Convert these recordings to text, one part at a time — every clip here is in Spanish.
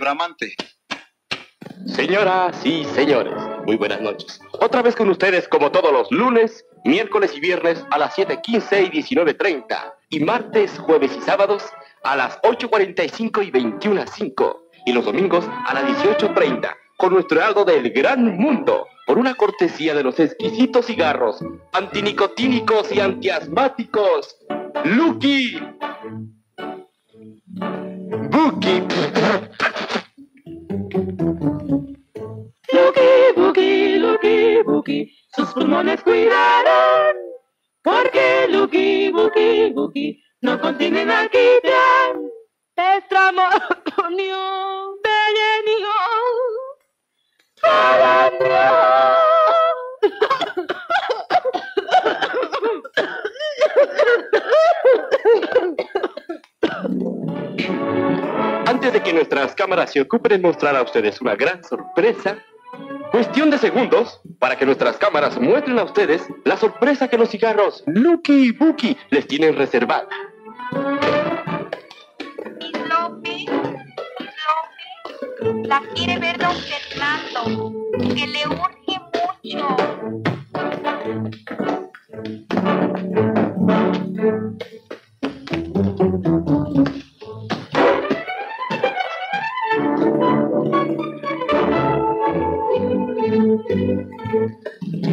Bramante. Señoras y señores, muy buenas noches. Otra vez con ustedes como todos los lunes, miércoles y viernes a las 7:15 y 19:30 y martes, jueves y sábados a las 8:45 y 21:05 y los domingos a las 18:30 con nuestro heraldo del gran mundo por una cortesía de los exquisitos cigarros antinicotínicos y antiasmáticos Lucky Buki. Lucky Buki, Lucky Buki, sus pulmones cuidarán, porque Lucky Buki, Buki, no contiene alquitrán. Estramonio, belenio, calandrio. Antes de que nuestras cámaras se ocupen en mostrar a ustedes una gran sorpresa, cuestión de segundos para que nuestras cámaras muestren a ustedes la sorpresa que los cigarros Lucky Buki les tienen reservada. Lope, la quiere ver don Fernando, que le urge mucho.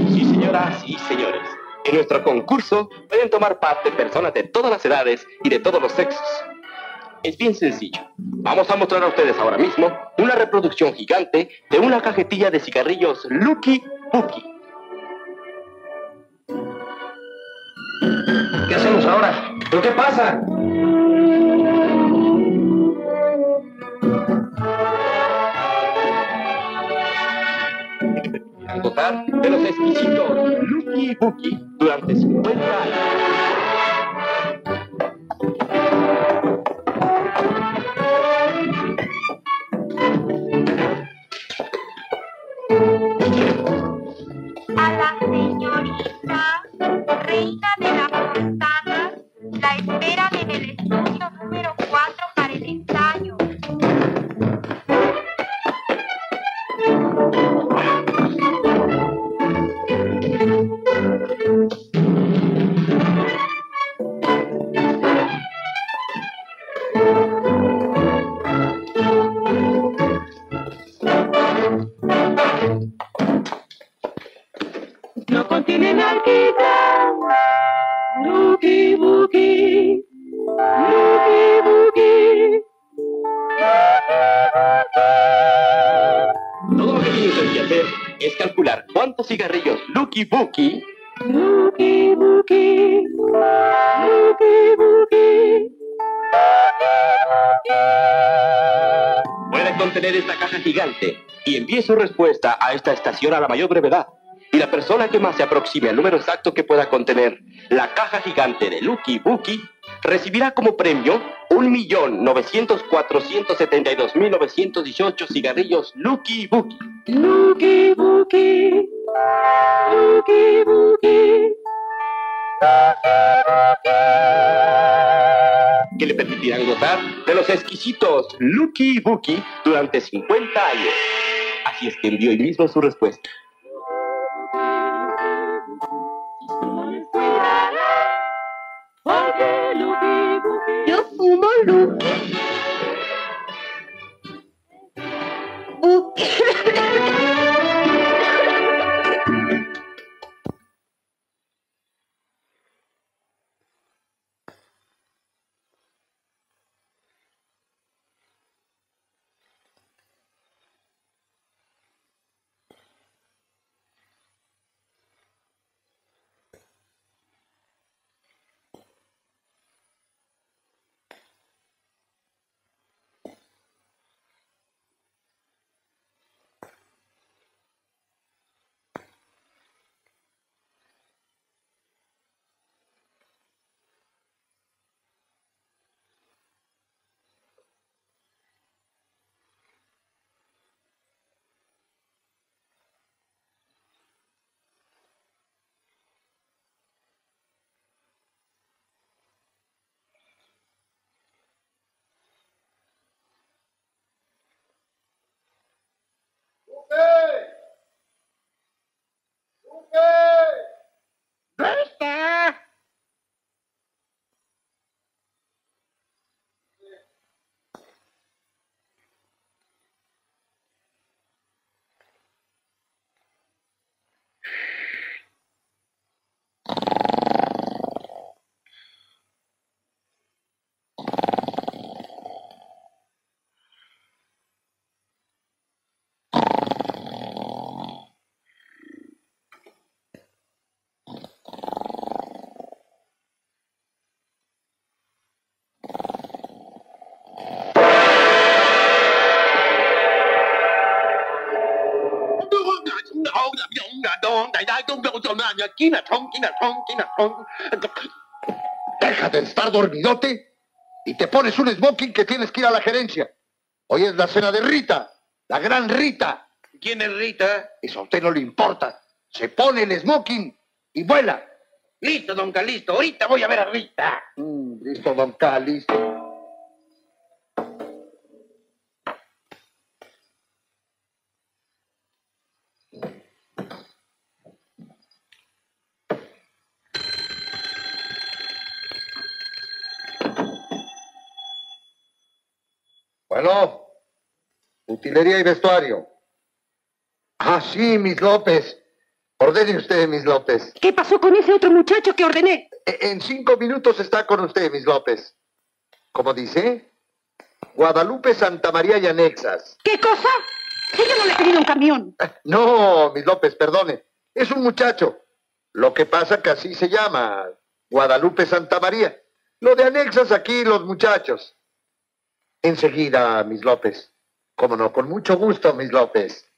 Sí, señoras y señores, en nuestro concurso pueden tomar parte personas de todas las edades y de todos los sexos. Es bien sencillo. Vamos a mostrar a ustedes ahora mismo una reproducción gigante de una cajetilla de cigarrillos Lucky Buki. ¿Qué hacemos ahora? ¿Pero qué pasa? Gozar de los exquisitos Lucky Buki durante 50 años. A la señorita Reina de la Fontana la esperan en el estudio número 4 para el ensayo. Cigarrillos Lucky Buki, Lucky Buki, Lucky Buki, puede contener esta caja gigante y envíe su respuesta a esta estación a la mayor brevedad, y la persona que más se aproxime al número exacto que pueda contener la caja gigante de Lucky Buki recibirá como premio 1.904.172.918 cigarrillos Lucky Buki. Lucky Buki, Lucky Buki, que le permitirán gozar de los exquisitos Lucky Buki durante 50 años. Así es que envió hoy mismo su respuesta. Yo fumo Lucky Buki. Deja de estar dormidote y te pones un smoking que tienes que ir a la gerencia. Hoy es la cena de Rita, la gran Rita. ¿Quién es Rita? Eso a usted no le importa. Se pone el smoking y vuela. Listo, don Calisto, ahorita voy a ver a Rita. Listo, don Calisto. Bueno, utilería y vestuario. Ah, sí, Miss López. Ordene usted, Miss López. ¿Qué pasó con ese otro muchacho que ordené? En 5 minutos está con usted, Miss López. ¿Cómo dice? Guadalupe, Santa María y Anexas. ¿Qué cosa? Si yo no le he pedido un camión. No, Miss López, perdone. Es un muchacho. Lo que pasa que así se llama. Guadalupe, Santa María. Lo de Anexas aquí, los muchachos. Enseguida, Miss López. Cómo no, con mucho gusto, Miss López.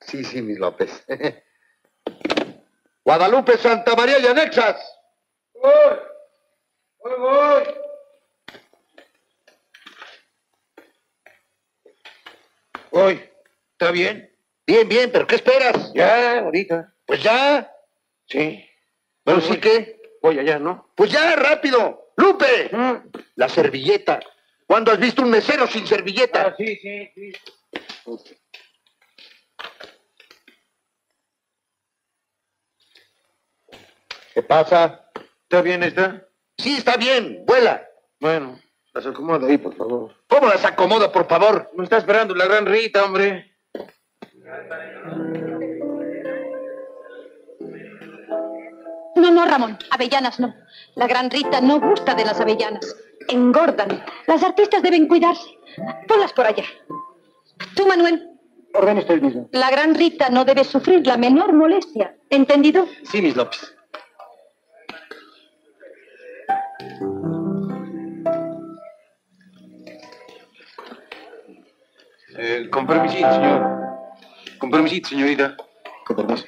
Sí, sí, Miss López. Guadalupe, Santa María y Anexas. ¡Voy! ¡Voy, voy! Voy. ¿Está bien? Bien, bien, pero ¿qué esperas? Ya, ahorita. Pues ya. Sí. Bueno, sí que. Voy allá, ¿no? Pues ya, rápido. ¡Lupe! La servilleta. ¿Cuándo has visto un mesero sin servilleta? Ah, sí, sí, sí. Okay. ¿Qué pasa? ¿Está bien esta? Sí, está bien. Vuela. Bueno, las acomodo ahí, por favor. ¿Cómo las acomodo, por favor? Me está esperando la gran Rita, hombre. No, no, Ramón. Avellanas no. La gran Rita no gusta de las avellanas. Engordan. Las artistas deben cuidarse. Ponlas por allá. Tú, Manuel. Ordene usted mismo. La gran Rita no debe sufrir la menor molestia. ¿Entendido? Sí, Miss López. Con permisito, señorita. Con permiso.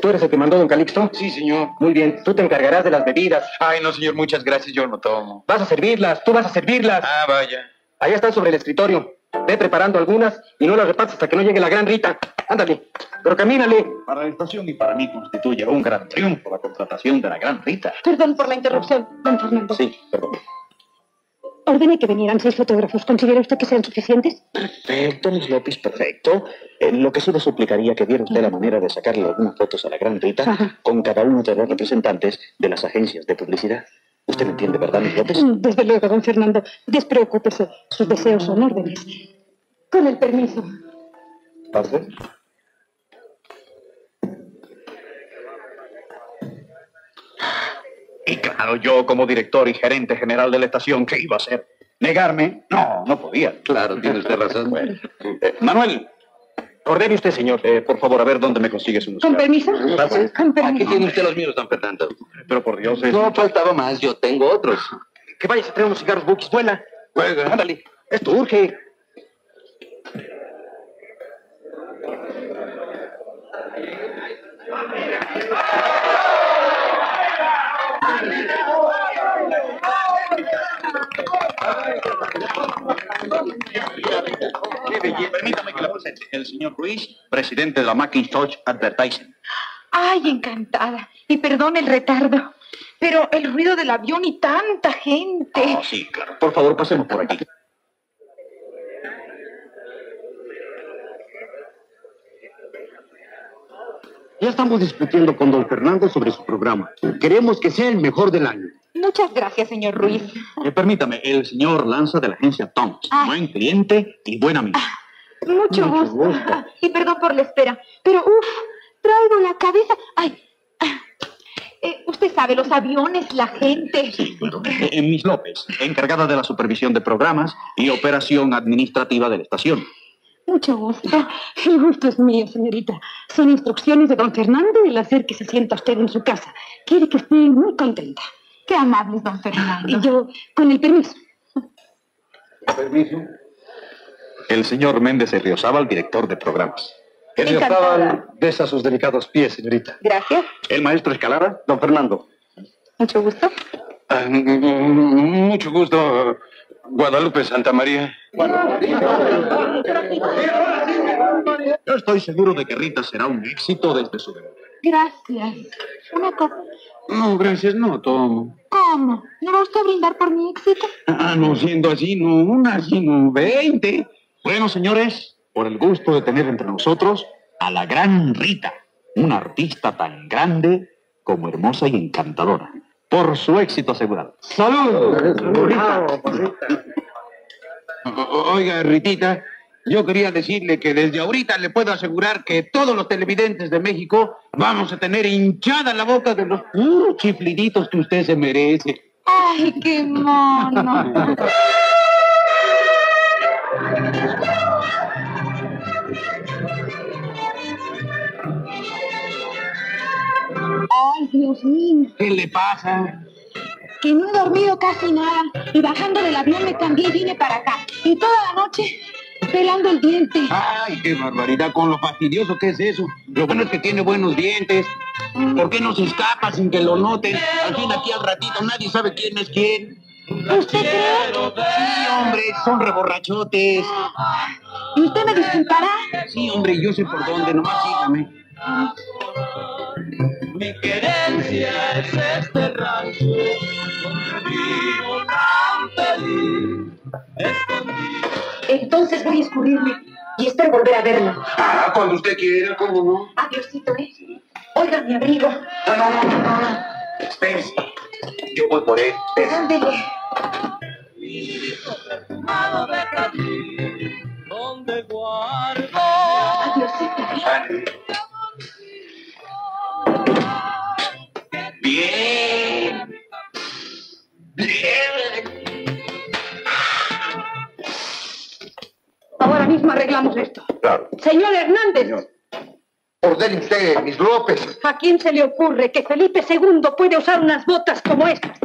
¿Tú eres el que mandó don Calixto? Sí, señor. Muy bien, tú te encargarás de las bebidas. Ay, no, señor, muchas gracias, yo no tomo. Vas a servirlas, tú vas a servirlas. Ah, vaya. Allá están sobre el escritorio. Ve preparando algunas y no las repartes hasta que no llegue la gran Rita. Ándale, pero camínale. Para la estación y para mí constituye un gran triunfo la contratación de la gran Rita. Perdón por la interrupción, don Fernando. Sí, perdón. Ordené que vinieran 6 fotógrafos. ¿Considera usted que sean suficientes? Perfecto, Miss López, perfecto. Lo que sí le suplicaría que viera usted la manera de sacarle algunas fotos a la gran Rita con cada uno de los representantes de las agencias de publicidad. Usted me entiende, ¿verdad, Miss López? Desde luego, don Fernando. Despreocúpese. Sus deseos son órdenes. Con el permiso. ¿Pardon? Y claro, yo como director y gerente general de la estación, ¿qué iba a hacer? ¿Negarme? No, no podía. Claro, tiene usted razón. Bueno. Manuel, ordene usted, señor, por favor, a ver dónde me consigue su... ¿Con permiso? Gracias. ¿Con permiso? Aquí tiene usted los míos, don Fernando. Pero por Dios... Es... No faltaba más, yo tengo otros. Que vayas a traer unos cigarros, Buki, vuela. Juega. Ándale, esto urge. Permítame que la presente. El señor Ruiz, presidente de la Macintosh Advertising. Ay, encantada. Y perdone el retardo, pero el ruido del avión y tanta gente. Oh, sí, claro. Por favor, pasemos por aquí. Ya estamos discutiendo con don Fernando sobre su programa. Queremos que sea el mejor del año. Muchas gracias, señor Ruiz. Permítame, el señor Lanza de la agencia Thomas. Buen cliente y buen amigo. Mucho gusto. Y perdón por la espera, pero uff, traigo la cabeza... Ay. Usted sabe, los aviones, la gente... Sí, claro. Miss López, encargada de la supervisión de programas y operación administrativa de la estación. Mucho gusto. El gusto es mío, señorita. Son instrucciones de don Fernando el hacer que se sienta usted en su casa. Quiere que esté muy contenta. Qué amable, don Fernando. Y yo, con el permiso. Permiso. El señor Méndez Riosaba, director de programas. Riosaba, besa sus delicados pies, señorita. Gracias. El maestro Escalada, don Fernando. Mucho gusto. Mucho gusto. Guadalupe, Santa María. Yo estoy seguro de que Rita será un éxito desde su debut. Gracias. ¿Una copa? No, gracias, no tomo. ¿Cómo? ¿No va usted a brindar por mi éxito? Ah, no, siendo así, no una, sino 20. Bueno, señores, por el gusto de tener entre nosotros a la gran Rita, una artista tan grande como hermosa y encantadora. Por su éxito asegurado. ¡Salud! Oiga, Ritita, yo quería decirle que desde ahorita le puedo asegurar que todos los televidentes de México vamos a tener hinchada la boca de los puros chifliditos que usted se merece. ¡Ay, qué mono! ¡Ay, Dios mío! ¿Qué le pasa? Que no he dormido casi nada. Y bajando del avión me cambié y vine para acá. Y toda la noche pelando el diente. ¡Ay, qué barbaridad! Con lo fastidioso que es eso. Lo bueno es que tiene buenos dientes. ¿Por qué no se escapa sin que lo noten? Al fin, aquí al ratito nadie sabe quién es quién. ¿Usted cree? Sí, hombre, son reborrachotes. ¿Y usted me disculpará? Sí, hombre, yo sé por dónde. Nomás sígame. Mi querencia es este rancho donde vivo tan feliz. Entonces voy a escurrirme y espero volver a verlo. Ah, cuando usted quiera, ¿cómo no? Adiósito, ¿eh? Oiga mi abrigo. No, no, no, no, no. Espérese. Yo voy por él. Ándele. Mi hijo perfumado de Brasil, donde guardo. Adiósito, ¿eh? Bien. Bien. Ahora mismo arreglamos esto. Claro. Señor Hernández. Señor. Ordene usted, Miss López. ¿A quién se le ocurre que Felipe II puede usar unas botas como estas?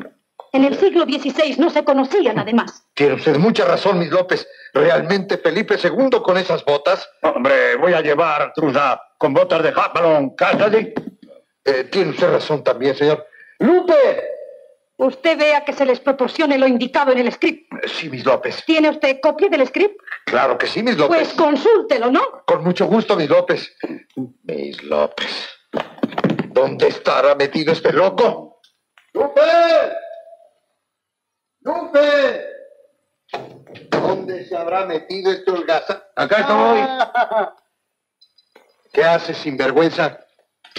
En el siglo XVI no se conocían, además. Tiene usted mucha razón, Miss López. ¿Realmente Felipe II con esas botas? Hombre, voy a llevar truza con botas de Japón. Cásate. Tiene usted razón también, señor. ¡Lupe! Usted vea que se les proporcione lo indicado en el script. Sí, Miss López. ¿Tiene usted copia del script? Claro que sí, Miss López. Pues consúltelo, ¿no? Con mucho gusto, Miss López. Miss López. ¿Dónde estará metido este loco? ¡Lupe! ¡Lupe! ¿Dónde se habrá metido este holgazán? Acá estoy. ¿Qué haces, sinvergüenza?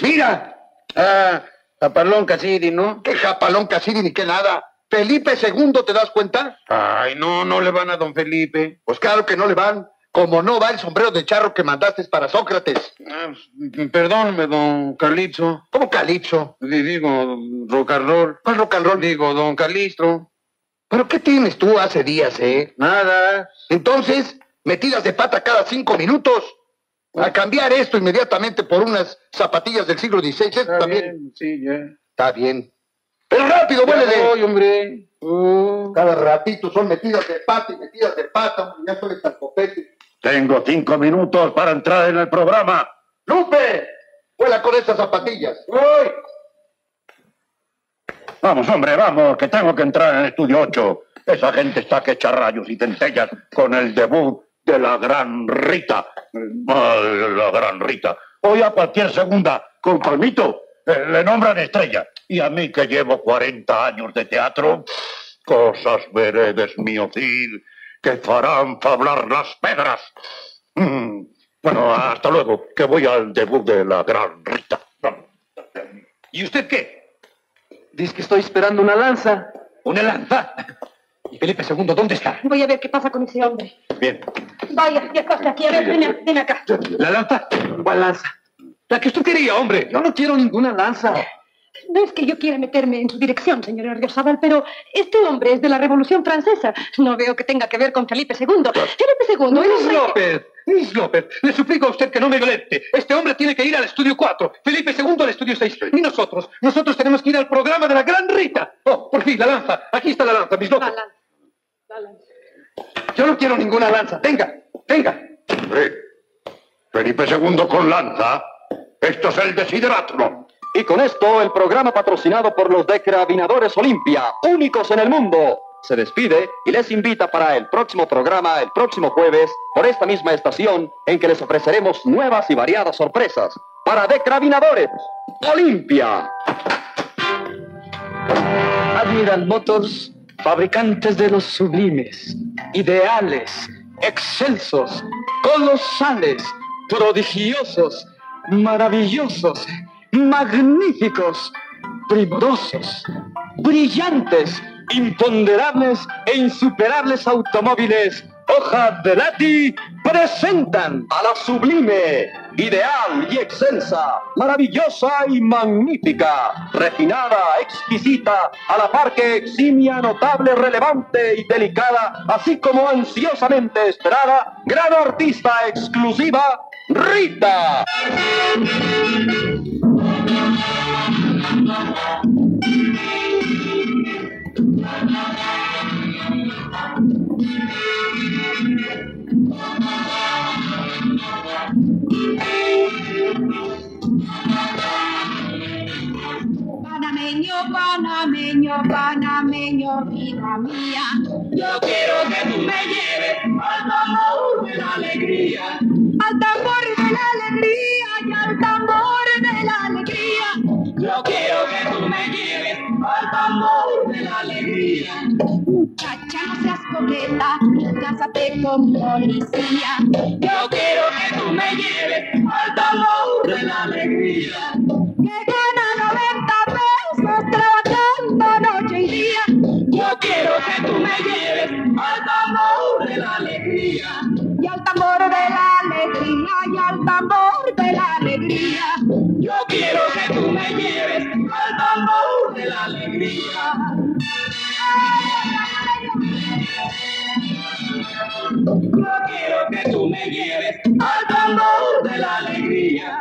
¡Mira! Ah, Japalón Cassini, ¿no? ¿Qué Japalón Cassini ni qué nada? ¿Felipe II, te das cuenta? Ay, no, no le van a don Felipe. Pues claro que no le van. Como no va el sombrero de charro que mandaste para Sócrates. Perdónme, don Calipso. ¿Cómo Calipso? Digo, rock and roll. ¿Cuál rock and roll? Digo, don Calistro. ¿Pero qué tienes tú hace días, eh? Nada. Entonces, metidas de pata cada 5 minutos. A cambiar esto inmediatamente por unas zapatillas del siglo XVI. Está bien, sí, ya. Está bien. ¡Pero rápido, vuélele! ¡Ay, hombre! Cada ratito son metidas de pata y metidas de pata, hombre. Ya estoy tan copete. Tengo 5 minutos para entrar en el programa. ¡Lupe! ¡Vuela con esas zapatillas! ¡Uy! Vamos, hombre, vamos, que tengo que entrar en el estudio 8. Esa gente está que echa rayos y centellas con el debut de la gran Rita. La gran Rita. Hoy a partir segunda, con palmito, le nombran estrella. Y a mí que llevo 40 años de teatro, cosas veredes, mío Cid, que farán fablar las pedras. Bueno, hasta luego, que voy al debut de la gran Rita. ¿Y usted qué? Dice que estoy esperando una lanza. ¿Una lanza? ¿Y Felipe II dónde está? Voy a ver qué pasa con ese hombre. Bien. Vaya, ya está aquí. A ver, ven acá. ¿La lanza? ¿Cuál lanza? La que usted quería, hombre. Yo no quiero ninguna lanza. No es que yo quiera meterme en su dirección, señor Riosaba, pero este hombre es de la Revolución Francesa. No veo que tenga que ver con Felipe II. Felipe II... Miss López, Miss López, le suplico a usted que no me violente. Este hombre tiene que ir al estudio 4, Felipe II al estudio 6. Y nosotros tenemos que ir al programa de la gran Rita. Oh, por fin, la lanza. Aquí está la lanza, Miss López. La lanza. Yo no quiero ninguna lanza. Venga, venga. Felipe II con lanza. Esto es el desideratro. Y con esto, el programa patrocinado por los decrabinadores Olimpia, únicos en el mundo, se despide y les invita para el próximo programa, el próximo jueves, por esta misma estación, en que les ofreceremos nuevas y variadas sorpresas. Para decrabinadores, Olimpia. Admiral Motors, fabricantes de los sublimes, ideales, excelsos, colosales, prodigiosos, maravillosos, magníficos, primorosos, brillantes, imponderables e insuperables automóviles Hojas de Lati presentan a la sublime, ideal y excelsa, maravillosa y magnífica, refinada, exquisita, a la par que eximia, notable, relevante y delicada, así como ansiosamente esperada, gran artista exclusiva, Rita. Panameño, panameño, panameño, vida mía, yo quiero que tú me lleves al tambor de la alegría, al tambor de la alegría y al tambor de la alegría. Yo quiero que tú me lleves al tambor de la alegría. Muchacha, no seas coqueta, cásate con policía. Yo quiero que tú me lleves al tambor de la alegría. Que gana 90 pesos trabajando noche y día. Yo quiero que tú me lleves al tambor de la alegría. Y al tambor de la alegría, y al tambor de la alegría. Yo quiero que tú me lleves al tambor de la alegría. Yo quiero que tú me lleves al tambor de la alegría.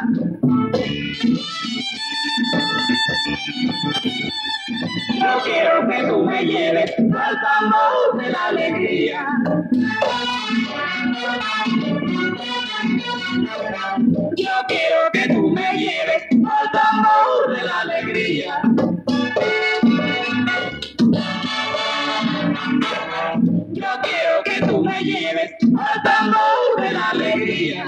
Yo quiero que tú me lleves al tambor de la alegría. Yo quiero que tú me lleves al tambor de la alegría. Yo quiero que tú me lleves al tambor de la alegría.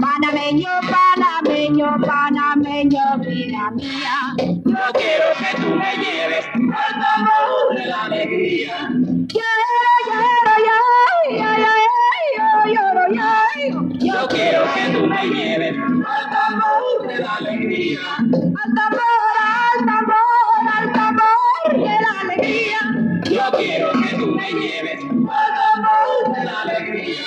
Panameño, panameño, panameño, vida mía. Yo quiero que tú me lleves al tambor de la alegría. Ya, ya, ya, ya, ya, ya. quiero que tú me lleves al tambor de la alegría. Al tambor, de la alegría. Yo quiero que tú me lleves al tambor de la alegría.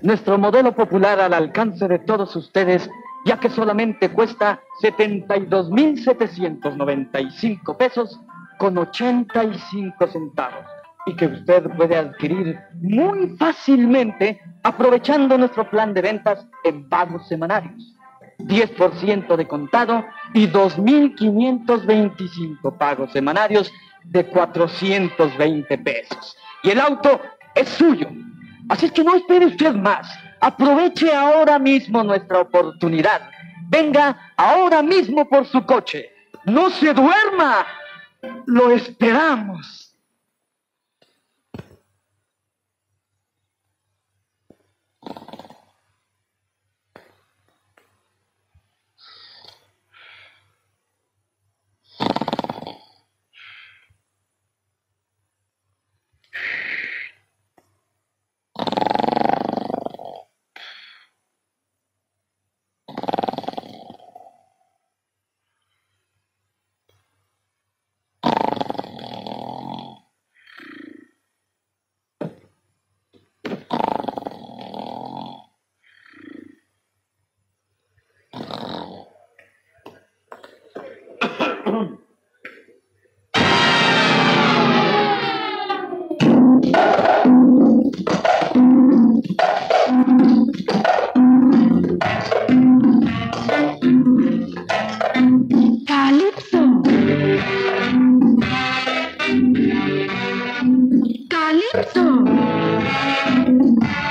Nuestro modelo popular al alcance de todos ustedes, ya que solamente cuesta 72.795 pesos con 85 centavos y que usted puede adquirir muy fácilmente aprovechando nuestro plan de ventas en pagos semanarios. 10% de contado y 2.525 pagos semanarios de 420 pesos. Y el auto es suyo. Así es que no espere usted más. Aproveche ahora mismo nuestra oportunidad. Venga ahora mismo por su coche. No se duerma. Lo esperamos. En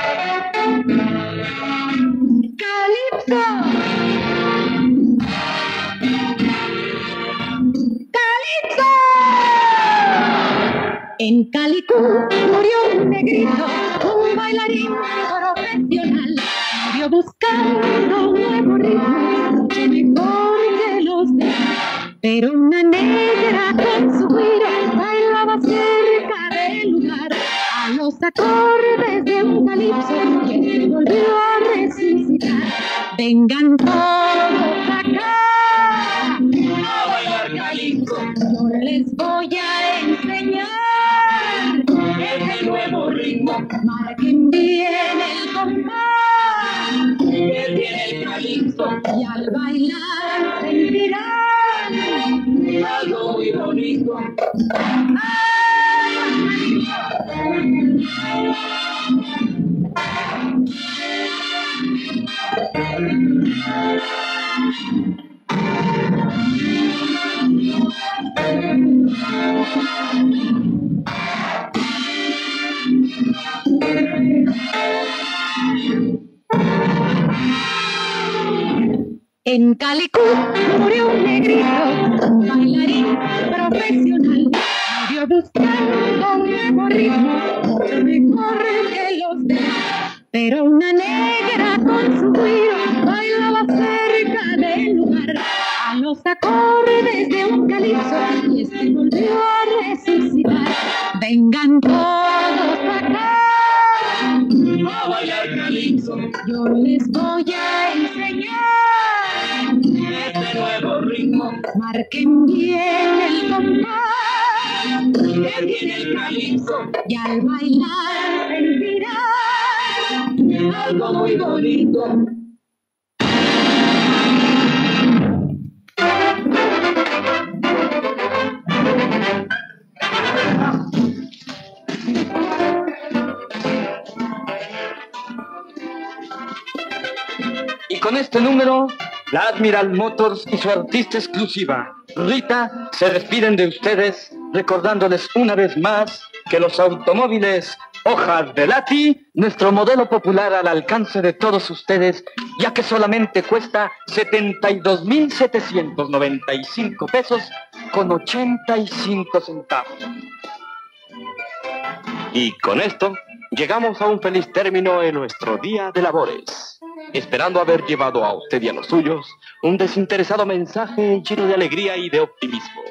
Calicú murió un negrito, un bailarín profesional. Murió buscando un nuevo ritmo, mucho mejor que los demás. Pero una negra con su güiro bailaba cerca del lugar, a los acordes de un calipso, y este volvió a resucitar. Vengan todos acá a bailar calipso, yo les voy a enseñar este nuevo ritmo. Marquen bien el compás que tiene el calipso, y al bailar sentirán algo muy bonito. Y con este número, la Admiral Motors y su artista exclusiva, Rita, se despiden de ustedes recordándoles una vez más que los automóviles Hojas de Lati, nuestro modelo popular al alcance de todos ustedes, ya que solamente cuesta 72.795 pesos con 85 centavos. Y con esto, llegamos a un feliz término en nuestro día de labores, esperando haber llevado a usted y a los suyos un desinteresado mensaje lleno de alegría y de optimismo.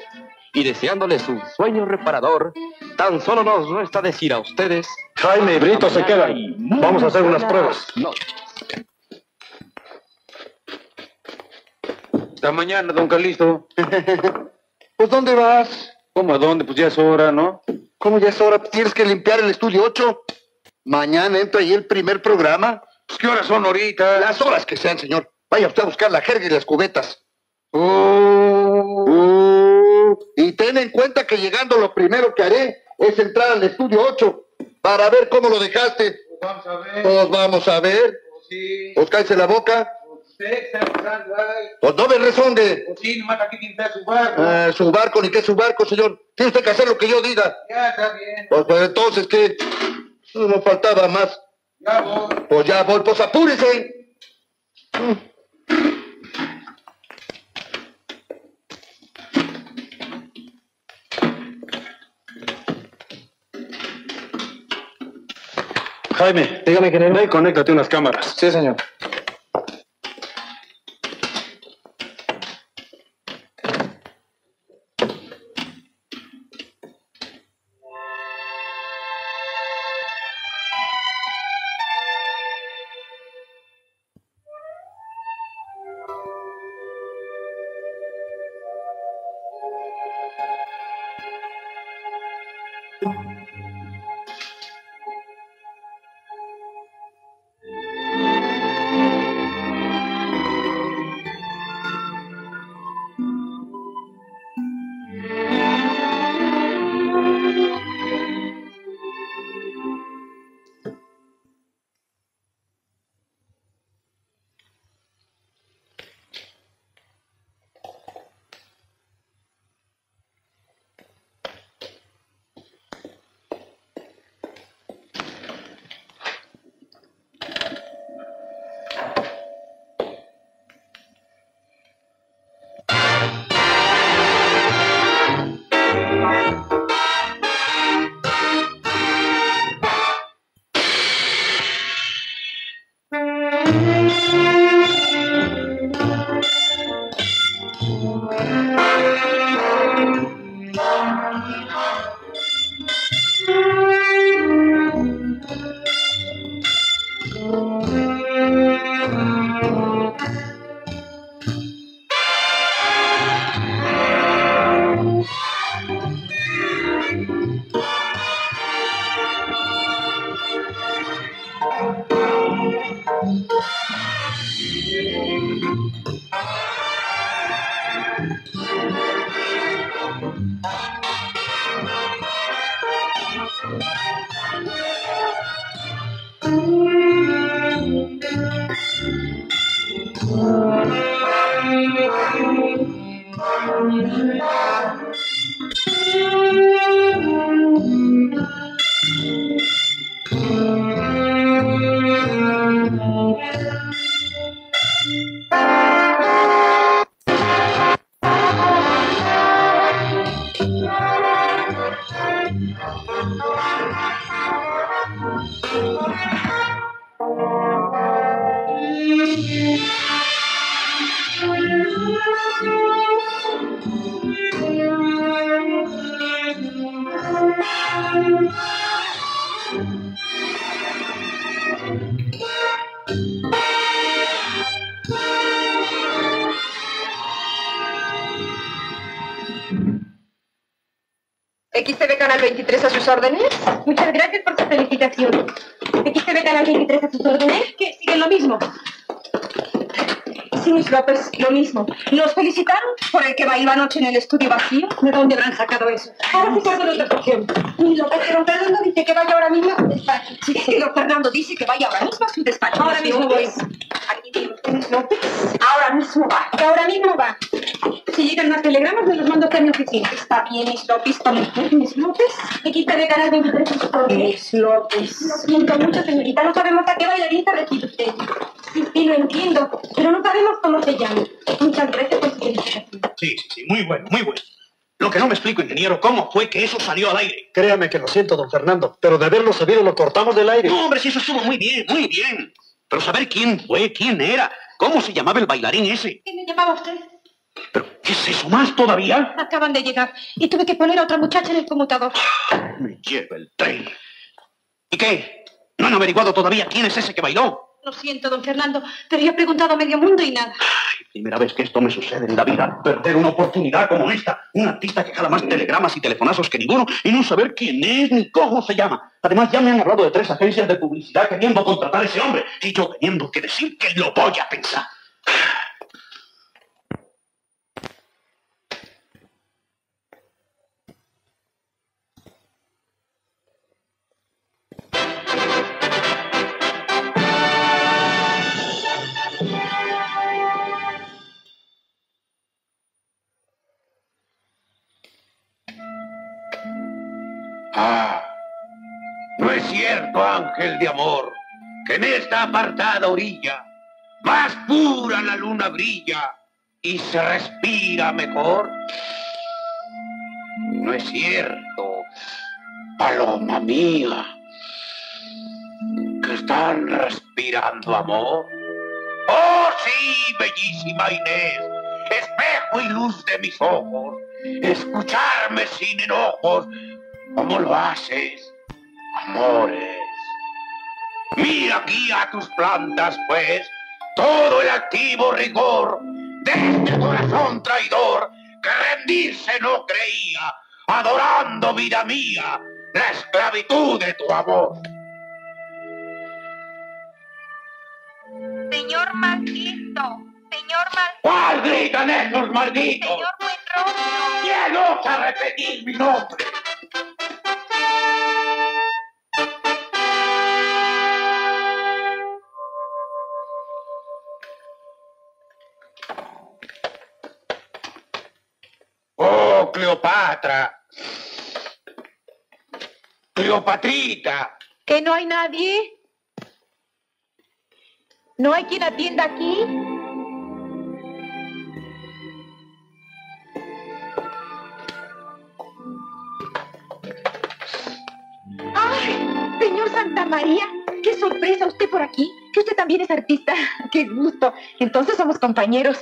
Y deseándoles un sueño reparador, tan solo nos resta decir a ustedes... Jaime y Brito se quedan. Vamos a hacer unas pruebas. Hasta mañana, don Calixto. Pues, ¿dónde vas? ¿Cómo a dónde? Pues ya es hora, ¿no? ¿Cómo ya es hora? Tienes que limpiar el estudio 8. Mañana entra ahí el primer programa. Pues, ¿qué horas son ahorita? Las horas que sean, señor. Vaya usted a buscar la jerga y las cubetas. Y ten en cuenta que llegando lo primero que haré es entrar al estudio 8 para ver cómo lo dejaste. Pues vamos a ver. Todos vamos a ver. Pues sí. Pues cállese la boca. Pues no me responde. Pues sí, nomás aquí pinté su barco. Su barco, ni qué su barco, señor. Tiene usted que hacer lo que yo diga. Ya, está bien. Pues entonces, ¿qué? No faltaba más. Ya voy. Pues ya voy, pues apúrese. Jaime, dígame, general. Ve y conéctate unas cámaras. Sí, señor. XTV Canal 23 a sus órdenes. Muchas gracias por su felicitación. XTV Canal 23 a sus órdenes. Que siguen lo mismo. Sí, mis López, lo mismo. Nos felicitaron por el que bailó anoche en el estudio vacío. ¿De dónde lo han sacado eso? Ahora sí saben otra cuestión. Mi López, pero Fernando dice que vaya ahora mismo a su despacho. Sí, sí. Y don Fernando dice que vaya ahora mismo a su despacho. Ahora mismo voy. Aquí tiene López. Ahora mismo va. Ahora mismo va. que llegan más telegramas, me los mando acá a mi oficina. Está bien, mis López. Me quita de ganas 23 mis López. Lo siento mucho, señorita, no sabemos a qué bailarín se refiere usted. Sí, lo entiendo, pero no sabemos cómo se llama. Muchas gracias por su felicitación. Sí, muy bueno, muy bueno. Lo que no me explico, ingeniero, ¿cómo fue que eso salió al aire? Créame que lo siento, don Fernando, pero de haberlo sabido lo cortamos del aire. No, hombre, si eso estuvo muy bien, muy bien. Pero saber quién fue, quién era, cómo se llamaba el bailarín ese. ¿Qué me llamaba usted? ¿Pero qué es eso más todavía? Acaban de llegar y tuve que poner a otra muchacha en el conmutador. Me lleva el tren. ¿Y qué? ¿No han averiguado todavía quién es ese que bailó? Lo siento, don Fernando, pero yo he preguntado a medio mundo y nada. Ay, primera vez que esto me sucede en la vida. Perder una oportunidad como esta. Un artista que jala más telegramas y telefonazos que ninguno y no saber quién es ni cómo se llama. Además, ya me han hablado de 3 agencias de publicidad queriendo contratar a ese hombre. Y yo teniendo que decir que lo voy a pensar. No es cierto, ángel de amor, que en esta apartada orilla más pura la luna brilla y se respira mejor. No es cierto, paloma mía, que están respirando amor. Oh sí, bellísima Inés, espejo y luz de mis ojos, escucharme sin enojos. ¿Cómo lo haces, amores? Mira aquí a tus plantas, pues, todo el activo rigor de este corazón traidor que rendirse no creía, adorando, vida mía, la esclavitud de tu amor. Señor maldito, señor maldito. ¿Cuál gritan esos malditos? Señor nuestro. ¿Quién osa repetir mi nombre? Cleopatra, Cleopatrita. ¿Que no hay nadie? ¿No hay quien atienda aquí? ¡Ay, señor Santa María! ¡Qué sorpresa! ¿Usted por aquí? Que usted también es artista. ¡Qué gusto! Entonces somos compañeros.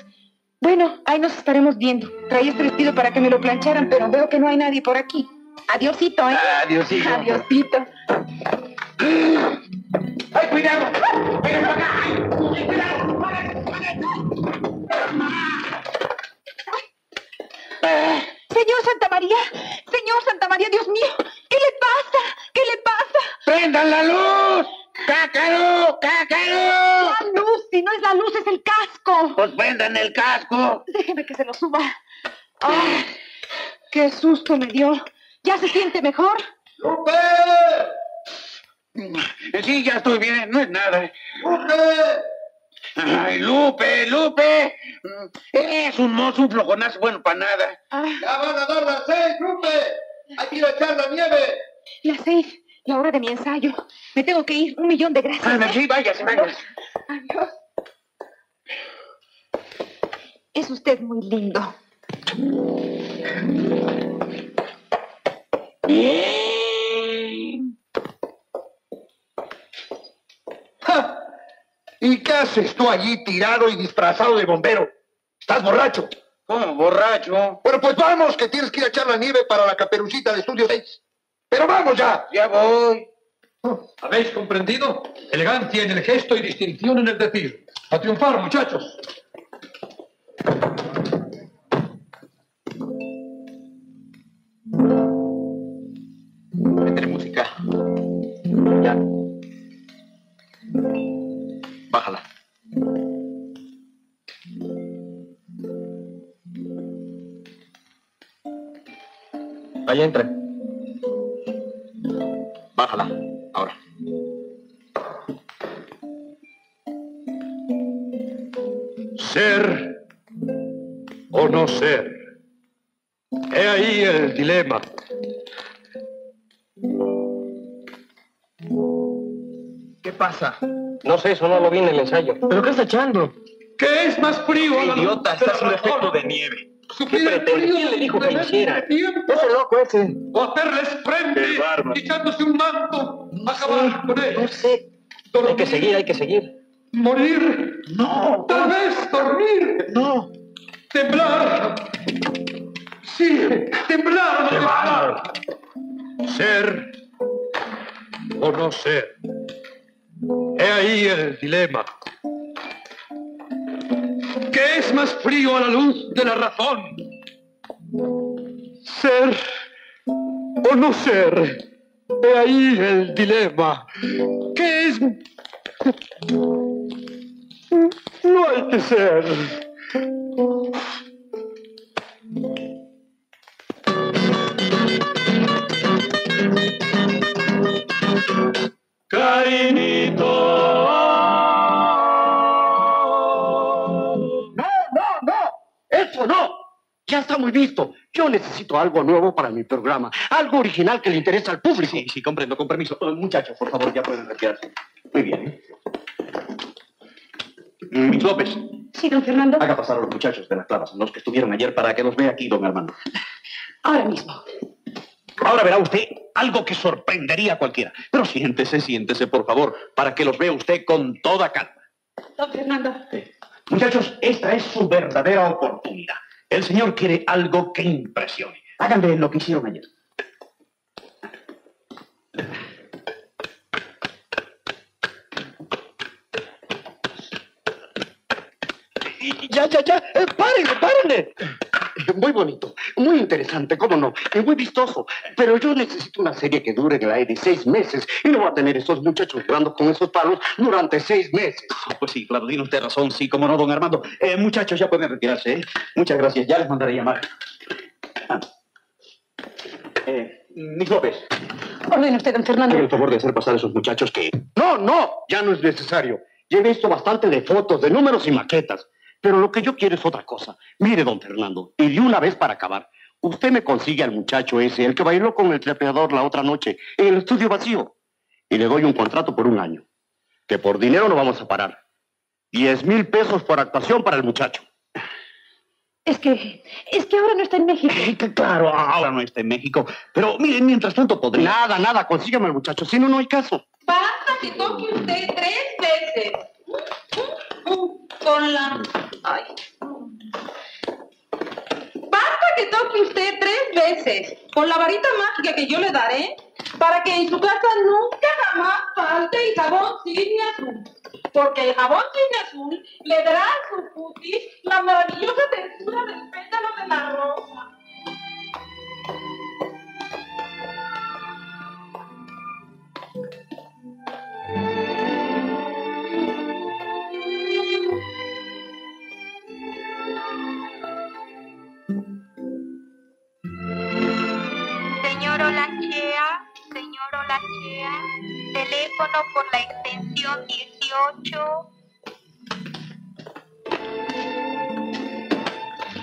Bueno, ahí nos estaremos viendo. Traí este vestido para que me lo plancharan, pero veo que no hay nadie por aquí. Adiosito, ¿eh? Adiosito. Adiosito. ¡Ay, cuidado! ¡Véganlo acá! ¡Ay, cuidado! Señor Santa María, Dios mío, ¿qué le pasa? ¿Qué le pasa? ¡Prendan la luz! ¡Cácaro! ¡Cácaro! ¡La luz! Si no es la luz, es el casco. ¡Pues prendan el casco! Déjeme que se lo suba. ¡Ay! ¡Qué susto me dio! ¿Ya se siente mejor? ¡Lupe! Sí, ya estoy bien, no es nada. ¡Lupe! ¡Ay, Lupe, Lupe! Es un mozo, un flojonazo, bueno, para nada. Ay. ¡Ya van a dar las 6, Lupe! ¡Hay que ir a echar la nieve! Las 6. La hora de mi ensayo. Me tengo que ir. 1 millón de gracias. Ah, sí, váyase, váyase. Adiós. Es usted muy lindo. ¡Ja! ¿Y qué haces tú allí tirado y disfrazado de bombero? ¿Estás borracho? ¿Cómo borracho? Bueno, pues vamos, que tienes que ir a echar la nieve para la Caperucita de Estudio 6. ¡Pero vamos ya! ¡Ya voy! ¿Habéis comprendido? Elegancia en el gesto y distinción en el decir. ¡A triunfar, muchachos! Meteré música. Ya. Bájala. Ahí entra. Bájala, ahora. Ser o no ser. He ahí el dilema. ¿Qué pasa? No sé, eso no lo vi en el ensayo. ¿Pero qué está echando? ¿Qué es más frío? Idiota, estás un efecto de nieve. ¿Qué pretende? ¿Quién le dijo que lo hiciera? Ese loco ese. O hacerles frente, echándose un manto, acabar con él. No sé. Hay que seguir, hay que seguir. Morir. No. Tal vez dormir. No. Temblar. Sí, temblar, temblar. Ser o no ser. He ahí el dilema. ¿Qué es más frío a la luz de la razón? ¿Ser o no ser? He ahí el dilema. ¿Qué es? No hay que ser. ¡Carinito! ¡No, no, no! ¡Eso no! Ya está muy visto. Yo necesito algo nuevo para mi programa. Algo original que le interesa al público. Sí, sí, comprendo, con permiso. Muchachos, por favor, ya pueden retirarse. Muy bien. Miss López. Sí, don Fernando. Haga pasar a los muchachos de las clavas, los que estuvieron ayer, para que los vea aquí, don Armando. Ahora mismo. Ahora verá usted algo que sorprendería a cualquiera. Pero siéntese, siéntese, por favor, para que los vea usted con toda calma. Don Fernando. Muchachos, esta es su verdadera oportunidad. El señor quiere algo que impresione. Háganle lo que hicieron ayer. Ya. Párenle. Muy bonito, muy interesante, cómo no, muy vistoso. Pero yo necesito una serie que dure en el aire 6 meses. Y no va a tener esos muchachos jugando con esos palos durante 6 meses. Pues sí, claro, tiene usted razón, sí, cómo no, don Armando. Muchachos, ya pueden retirarse, ¿eh? Muchas gracias, ya les mandaré llamar. Miss López. Ordene usted, don Fernando. Tiene el favor de hacer pasar a esos muchachos que... No, ya no es necesario. Ya he visto bastante de fotos, de números y maquetas. Pero lo que yo quiero es otra cosa. Mire, don Fernando, y de una vez para acabar, usted me consigue al muchacho ese, el que bailó con el trapeador la otra noche, en el estudio vacío, y le doy un contrato por 1 año, que por dinero no vamos a parar. 10,000 pesos por actuación para el muchacho. Es que ahora no está en México. Claro, ahora no está en México, pero mire, mientras tanto podría... Nada, consígame al muchacho, si no, no hay caso. Basta que toque usted 3 veces. Con la... Ay. Basta que toque usted 3 veces con la varita mágica que yo le daré para que en su casa nunca jamás falte el jabón cisne azul. Porque el jabón cisne azul le dará a su cutis la maravillosa textura del pétalo de la rosa. Señor Olachea, teléfono por la extensión 18.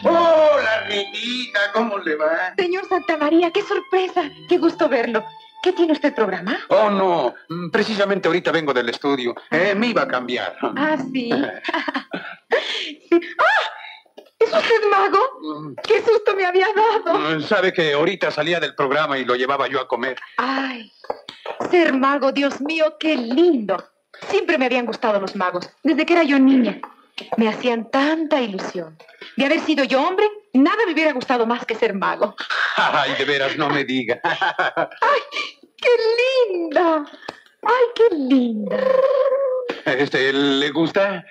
Hola, Renita, ¿cómo le va? Señor Santa María, qué sorpresa, qué gusto verlo. ¿Qué tiene usted programa? Oh, no, precisamente ahorita vengo del estudio. Me iba a cambiar. Ah, sí. Sí. ¡Ah! ¿Es usted mago? ¡Qué susto me había dado! Sabe que ahorita salía del programa y lo llevaba yo a comer. ¡Ay! Ser mago, Dios mío, qué lindo. Siempre me habían gustado los magos, desde que era yo niña. Me hacían tanta ilusión. De haber sido yo hombre, nada me hubiera gustado más que ser mago. ¡Ay, de veras, no me diga! ¡Ay, qué linda! ¡Ay, qué linda! ¿Le gusta?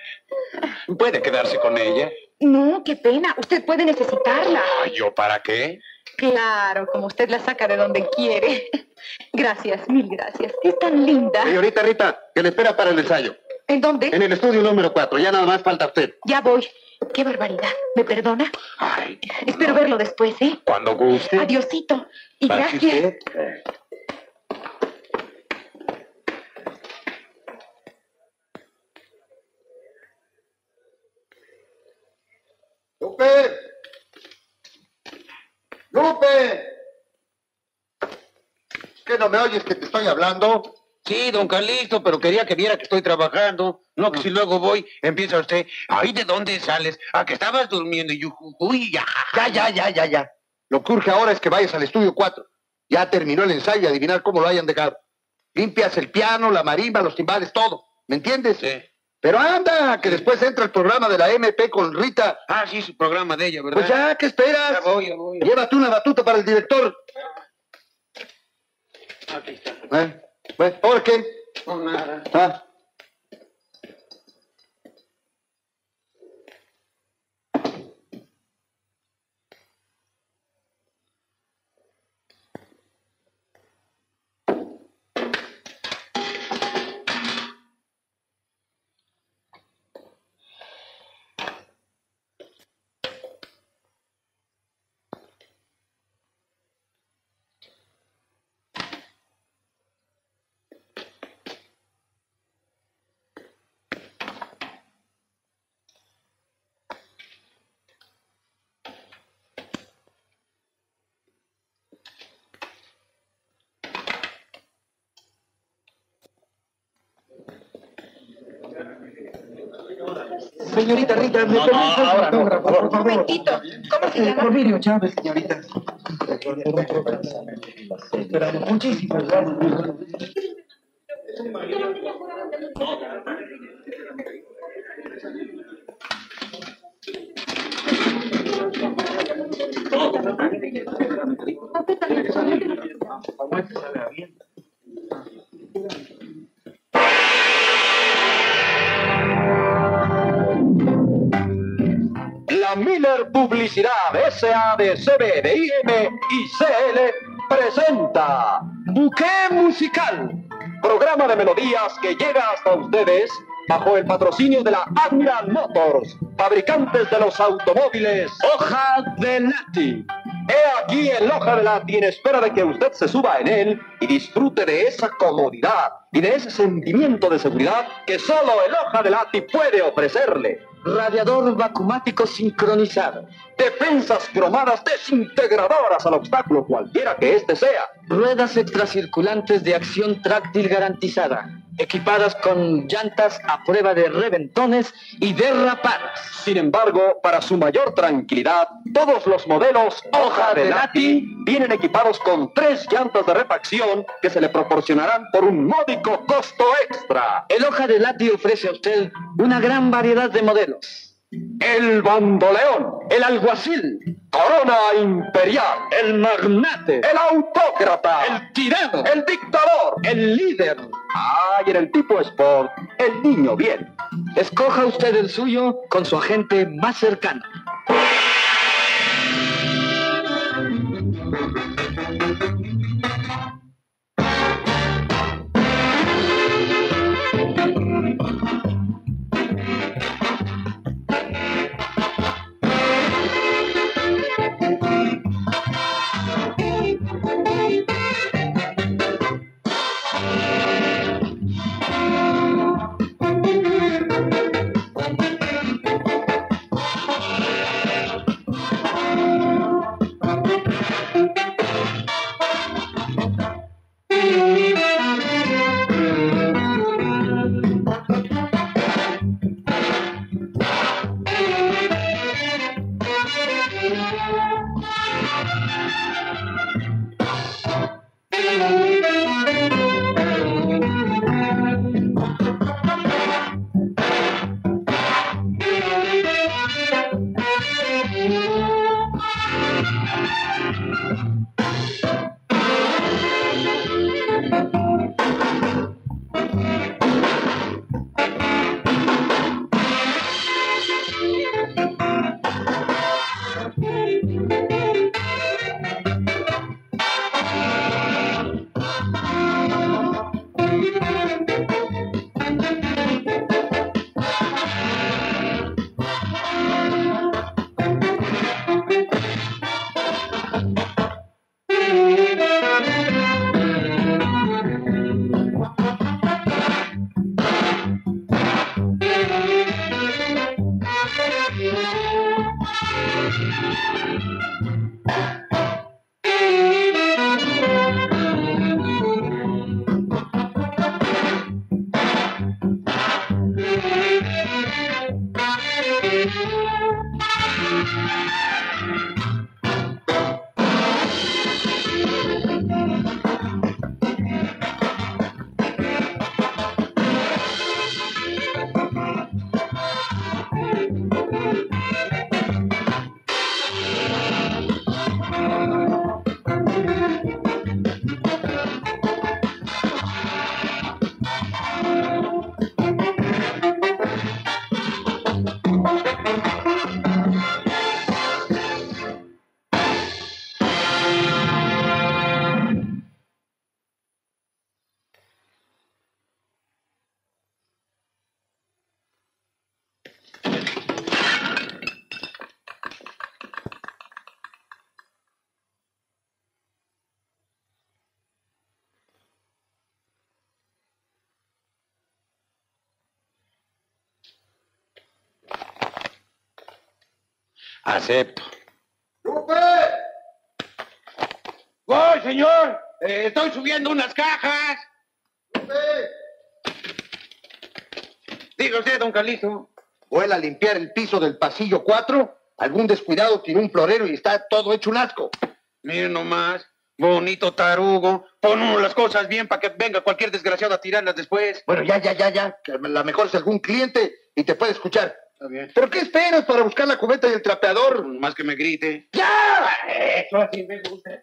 ¿Puede quedarse con ella? No, qué pena. Usted puede necesitarla. ¿Yo para qué? Claro, como usted la saca de donde quiere. Gracias, mil gracias. Es tan linda. Señorita Rita, que le espera para el ensayo. ¿En dónde? En el estudio número 4. Ya nada más falta usted. Ya voy. Qué barbaridad. ¿Me perdona? Ay. Espero verlo después, ¿eh? Cuando guste. Adiosito. Y gracias. Usted. no me oyes que te estoy hablando? Sí, don Calixto, pero quería que viera que estoy trabajando. No, que si luego voy, empieza usted. Ay, ¿de dónde sales? Ah, que estabas durmiendo. Uy, ya. Ya. Lo que urge ahora es que vayas al estudio 4. Ya terminó el ensayo, adivinar cómo lo hayan dejado. Limpias el piano, la marimba, los timbales, todo. ¿Me entiendes? Sí. Pero anda, que después entra el programa de la MP con Rita. Ah, sí, su programa de ella, ¿verdad? Pues ya, ¿qué esperas? Ya voy. Llévate una batuta para el director. Aquí está. Bueno, ¿por qué? No, nada. Ah. Señorita Rita, ¿me permite el fotógrafo, por favor? Un momentito. ¿Cómo se llama? Porfirio Chávez, señorita. Esperamos. Muchísimas gracias. Miller Publicidad S.A. de CBDM y CL presenta Bouquet Musical, programa de melodías que llega hasta ustedes bajo el patrocinio de la Admiral Motors, fabricantes de los automóviles Hojas de Lati. He aquí el Hoja de Lati en espera de que usted se suba en él y disfrute de esa comodidad y de ese sentimiento de seguridad que solo el Hoja de Lati puede ofrecerle. Radiador vacumático sincronizado. Defensas cromadas desintegradoras al obstáculo cualquiera que éste sea. Ruedas extracirculantes de acción tráctil garantizada, equipadas con llantas a prueba de reventones y derrapadas. Sin embargo, para su mayor tranquilidad, todos los modelos Hoja de Lati vienen equipados con 3 llantas de refacción que se le proporcionarán por un módico costo extra. El Hoja de Lati ofrece a usted una gran variedad de modelos. El bandoleón, el alguacil, corona imperial, el magnate, el autócrata, el tirano, el dictador, el líder. Y en el tipo sport, el niño bien. Escoja usted el suyo con su agente más cercano. Acepto. ¡Lupe! ¡Voy, señor! Estoy subiendo unas cajas. ¡Lupe! Diga usted, don Carlito. Vuela a limpiar el piso del pasillo 4. Algún descuidado tiró un florero y está todo hecho un asco. Miren nomás, bonito tarugo. Pon uno las cosas bien para que venga cualquier desgraciado a tirarlas después. Bueno, ya. Que la mejor es algún cliente y te puede escuchar. Está bien. ¿Pero qué esperas para buscar la cubeta y el trapeador? Más que me grite. ¡Ya! Eso así me gusta.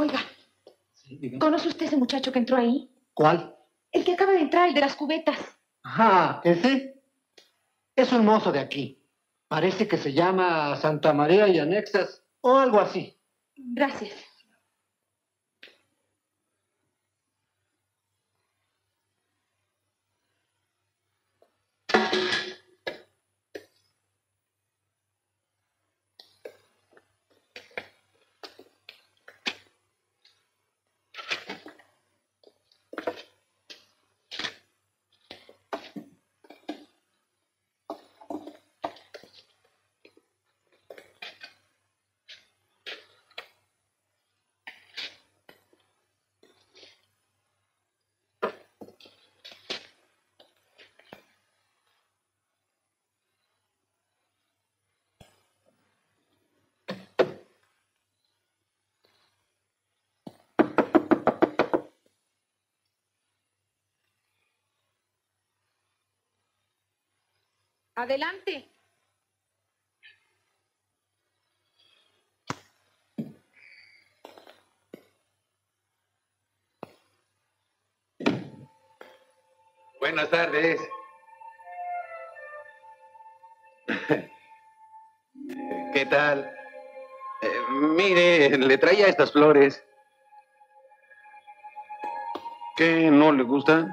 Oiga, sí, ¿conoce usted ese muchacho que entró ahí? ¿Cuál? El que acaba de entrar, el de las cubetas. Ajá, ¿ese? Es un mozo de aquí. Parece que se llama Santa María y Anexas o algo así. Gracias. Adelante. Buenas tardes. ¿Qué tal? Mire, le traía estas flores. ¿Qué no le gustan?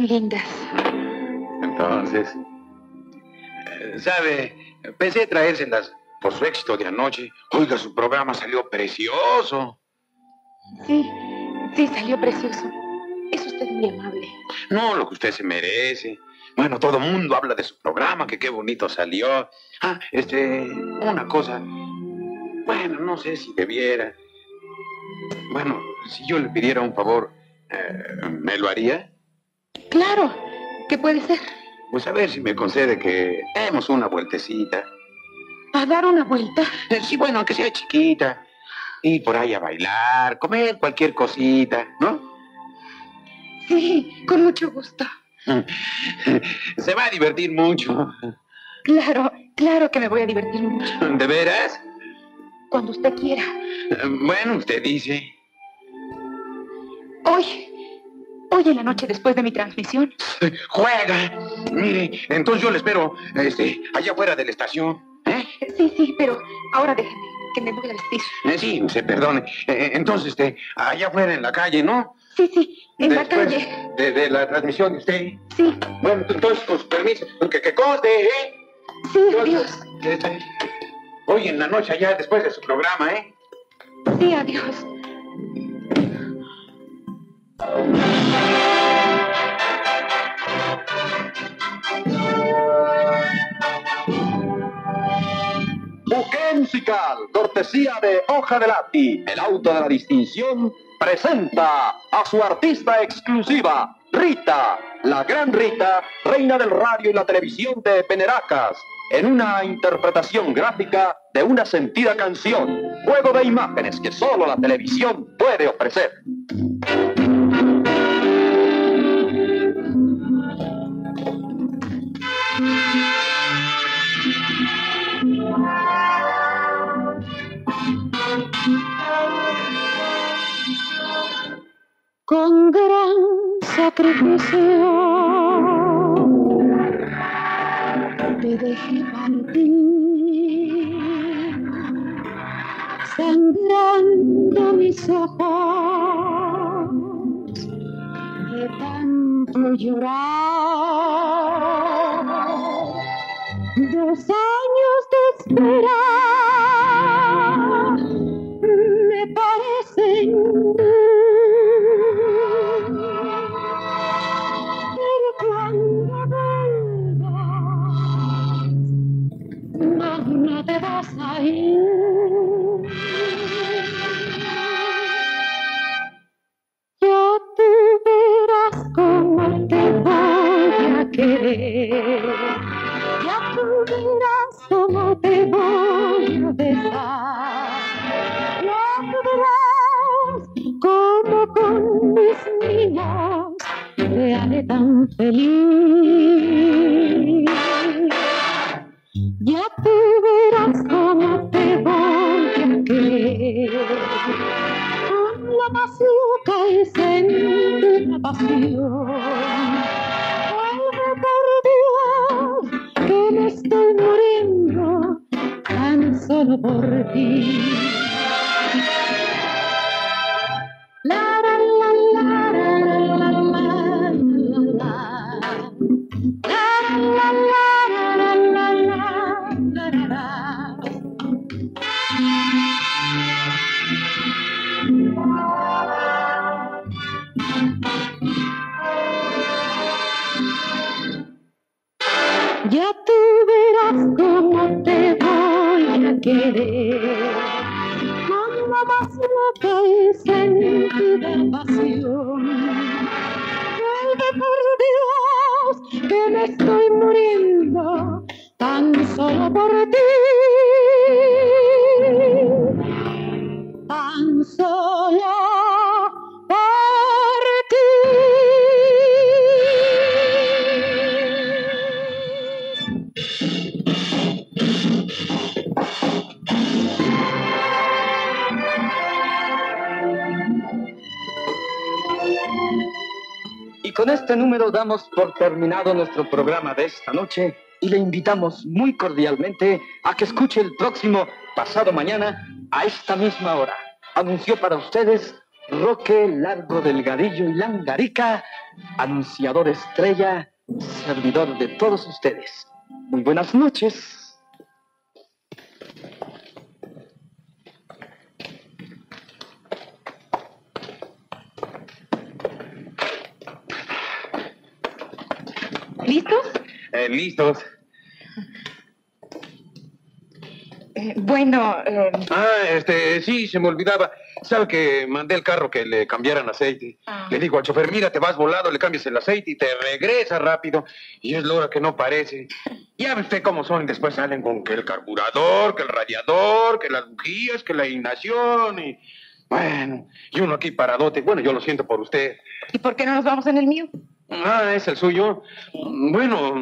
Lindas. Entonces, ¿sabe? Pensé traérselas por su éxito de anoche. Oiga, su programa salió precioso. Sí, salió precioso. Es usted muy amable. No, lo que usted se merece. Bueno, todo el mundo habla de su programa, que qué bonito salió. Ah, una cosa. Bueno, no sé si debiera. Bueno, si yo le pidiera un favor, ¿me lo haría? Claro, ¿qué puede ser? Pues a ver si me concede que demos una vueltecita. ¿A dar una vuelta? Sí, bueno, aunque sea chiquita. Ir por ahí a bailar, comer cualquier cosita, ¿no? Sí, con mucho gusto. Se va a divertir mucho. Claro que me voy a divertir mucho. ¿De veras? Cuando usted quiera. Bueno, usted dice. Hoy en la noche después de mi transmisión. ¡Juega! Mire, entonces yo le espero allá afuera de la estación. Sí, pero ahora déjeme, que me voy a vestir. Sí, se perdone. Entonces, allá afuera en la calle, ¿no? Sí, sí, en la calle. De la transmisión de usted. Sí. Bueno, entonces, con su permiso, que conste, ¿eh? Sí, adiós. Hoy en la noche, allá después de su programa, ¿eh? Sí, adiós. Bouquet Musical, cortesía de Hojas de Lati, el auto de la distinción, presenta a su artista exclusiva, Rita, la gran Rita, reina del radio y la televisión de Penaracas, en una interpretación gráfica de una sentida canción, juego de imágenes que solo la televisión puede ofrecer. Con gran sacrificio te dejé partir, sangrando mis ojos de tanto llorar. 2 años de esperar me parecen. Te vas a ir. Ya tú verás cómo te voy a querer. Ya tú verás cómo te voy a besar. Ya tú verás cómo con mis niños te haré tan feliz. Ya tú verás cómo te voy a querer. Con la pasión que sentí, la pasión. Vuelve por Dios, que me estoy muriendo tan solo por ti. La, la, la, la, la, la, la, la, la, la. Ya tú verás cómo te voy a querer. Con la pasión que sentida pasión. Vuelve por Dios, que me estoy muriendo tan solo por ti. Tan solo por ti. Y con este número damos por terminado nuestro programa de esta noche y le invitamos muy cordialmente a que escuche el próximo pasado mañana a esta misma hora. Anunció para ustedes Roque Largo Delgadillo y Langarica, anunciador estrella, servidor de todos ustedes. Muy buenas noches. ¿Listos? Listos. Bueno... sí, se me olvidaba. ¿Sabe que mandé el carro que le cambiaran aceite? Ah. Le digo al chofer, mira, te vas volado, le cambias el aceite y te regresa rápido. Y es la hora que no parece. Ya ve usted cómo son, después salen con que el carburador, que el radiador, que las bujías, que la ignición y... Bueno, y uno aquí paradote. Bueno, yo lo siento por usted. ¿Y por qué no nos vamos en el mío? Ah, ¿es el suyo? Bueno,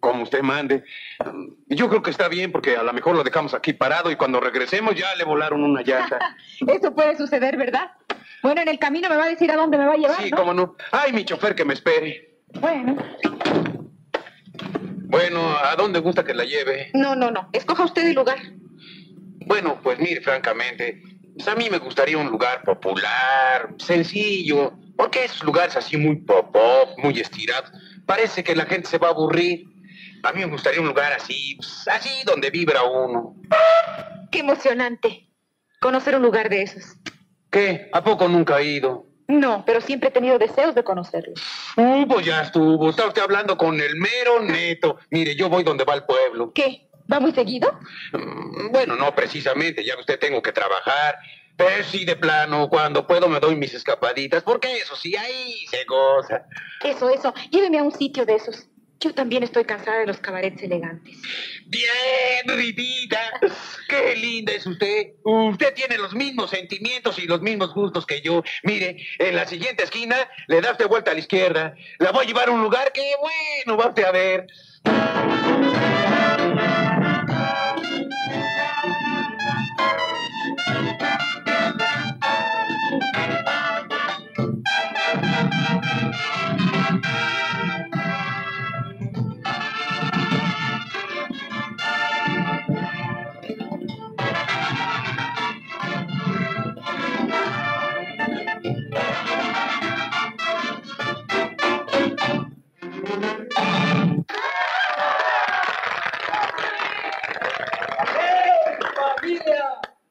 como usted mande. Yo creo que está bien porque a lo mejor lo dejamos aquí parado y cuando regresemos ya le volaron una llanta. Eso puede suceder, ¿verdad? Bueno, en el camino me va a decir a dónde me va a llevar, sí, ¿no? Cómo no. Ay, mi chofer que me espere. Bueno. Bueno, ¿a dónde gusta que la lleve? No, no, no. Escoja usted el lugar. Bueno, pues mire, francamente, pues a mí me gustaría un lugar popular, sencillo, porque esos lugares así muy pop, muy estirados, parece que la gente se va a aburrir. A mí me gustaría un lugar así, pues, así donde vibra uno. ¡Qué emocionante! Conocer un lugar de esos. ¿Qué? ¿A poco nunca he ido? No, pero siempre he tenido deseos de conocerlo. Pues ya estuvo. Está usted hablando con el mero neto. Mire, yo voy donde va el pueblo. ¿Qué? ¿Va muy seguido? Bueno, no precisamente, ya que usted tengo que trabajar. Pero sí, de plano, cuando puedo me doy mis escapaditas, porque eso sí, ahí se goza. Eso. Lléveme a un sitio de esos. Yo también estoy cansada de los cabarets elegantes. Bien, Ridita. Qué linda es usted. Usted tiene los mismos sentimientos y los mismos gustos que yo. Mire, en la siguiente esquina le da usted vuelta a la izquierda. La voy a llevar a un lugar que, bueno, va usted a ver.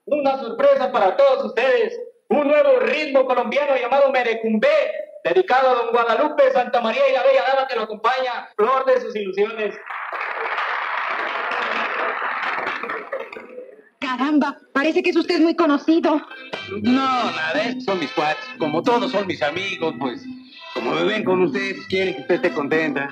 Una sorpresa para todos ustedes, un nuevo ritmo colombiano llamado merecumbé, dedicado a don Guadalupe, Santa María y la bella dama que lo acompaña, flor de sus ilusiones. Caramba, parece que es usted muy conocido. No, nada, estos son mis cuates, como todos son mis amigos, pues, como me ven con ustedes, quieren que usted esté contenta.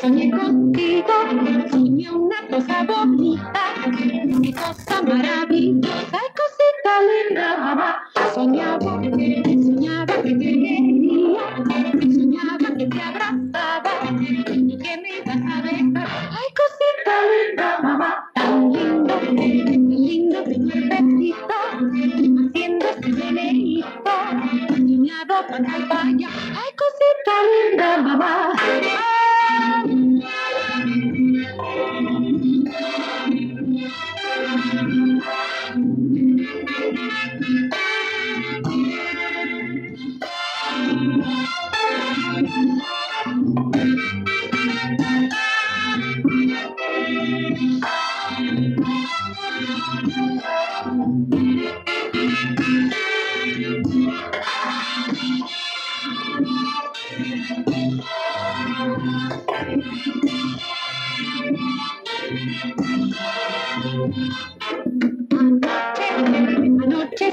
Soñé contigo, soñé una cosa bonita, una cosa maravillosa, cosita linda. Soñaba que te quería, soñaba que te abrazaba y que me ibas a besar. Ay, cosita linda, mamá, tan lindo tu cuerpecito, haciendo este meneíto, soñado para el baño. Ay, cosita linda, mamá.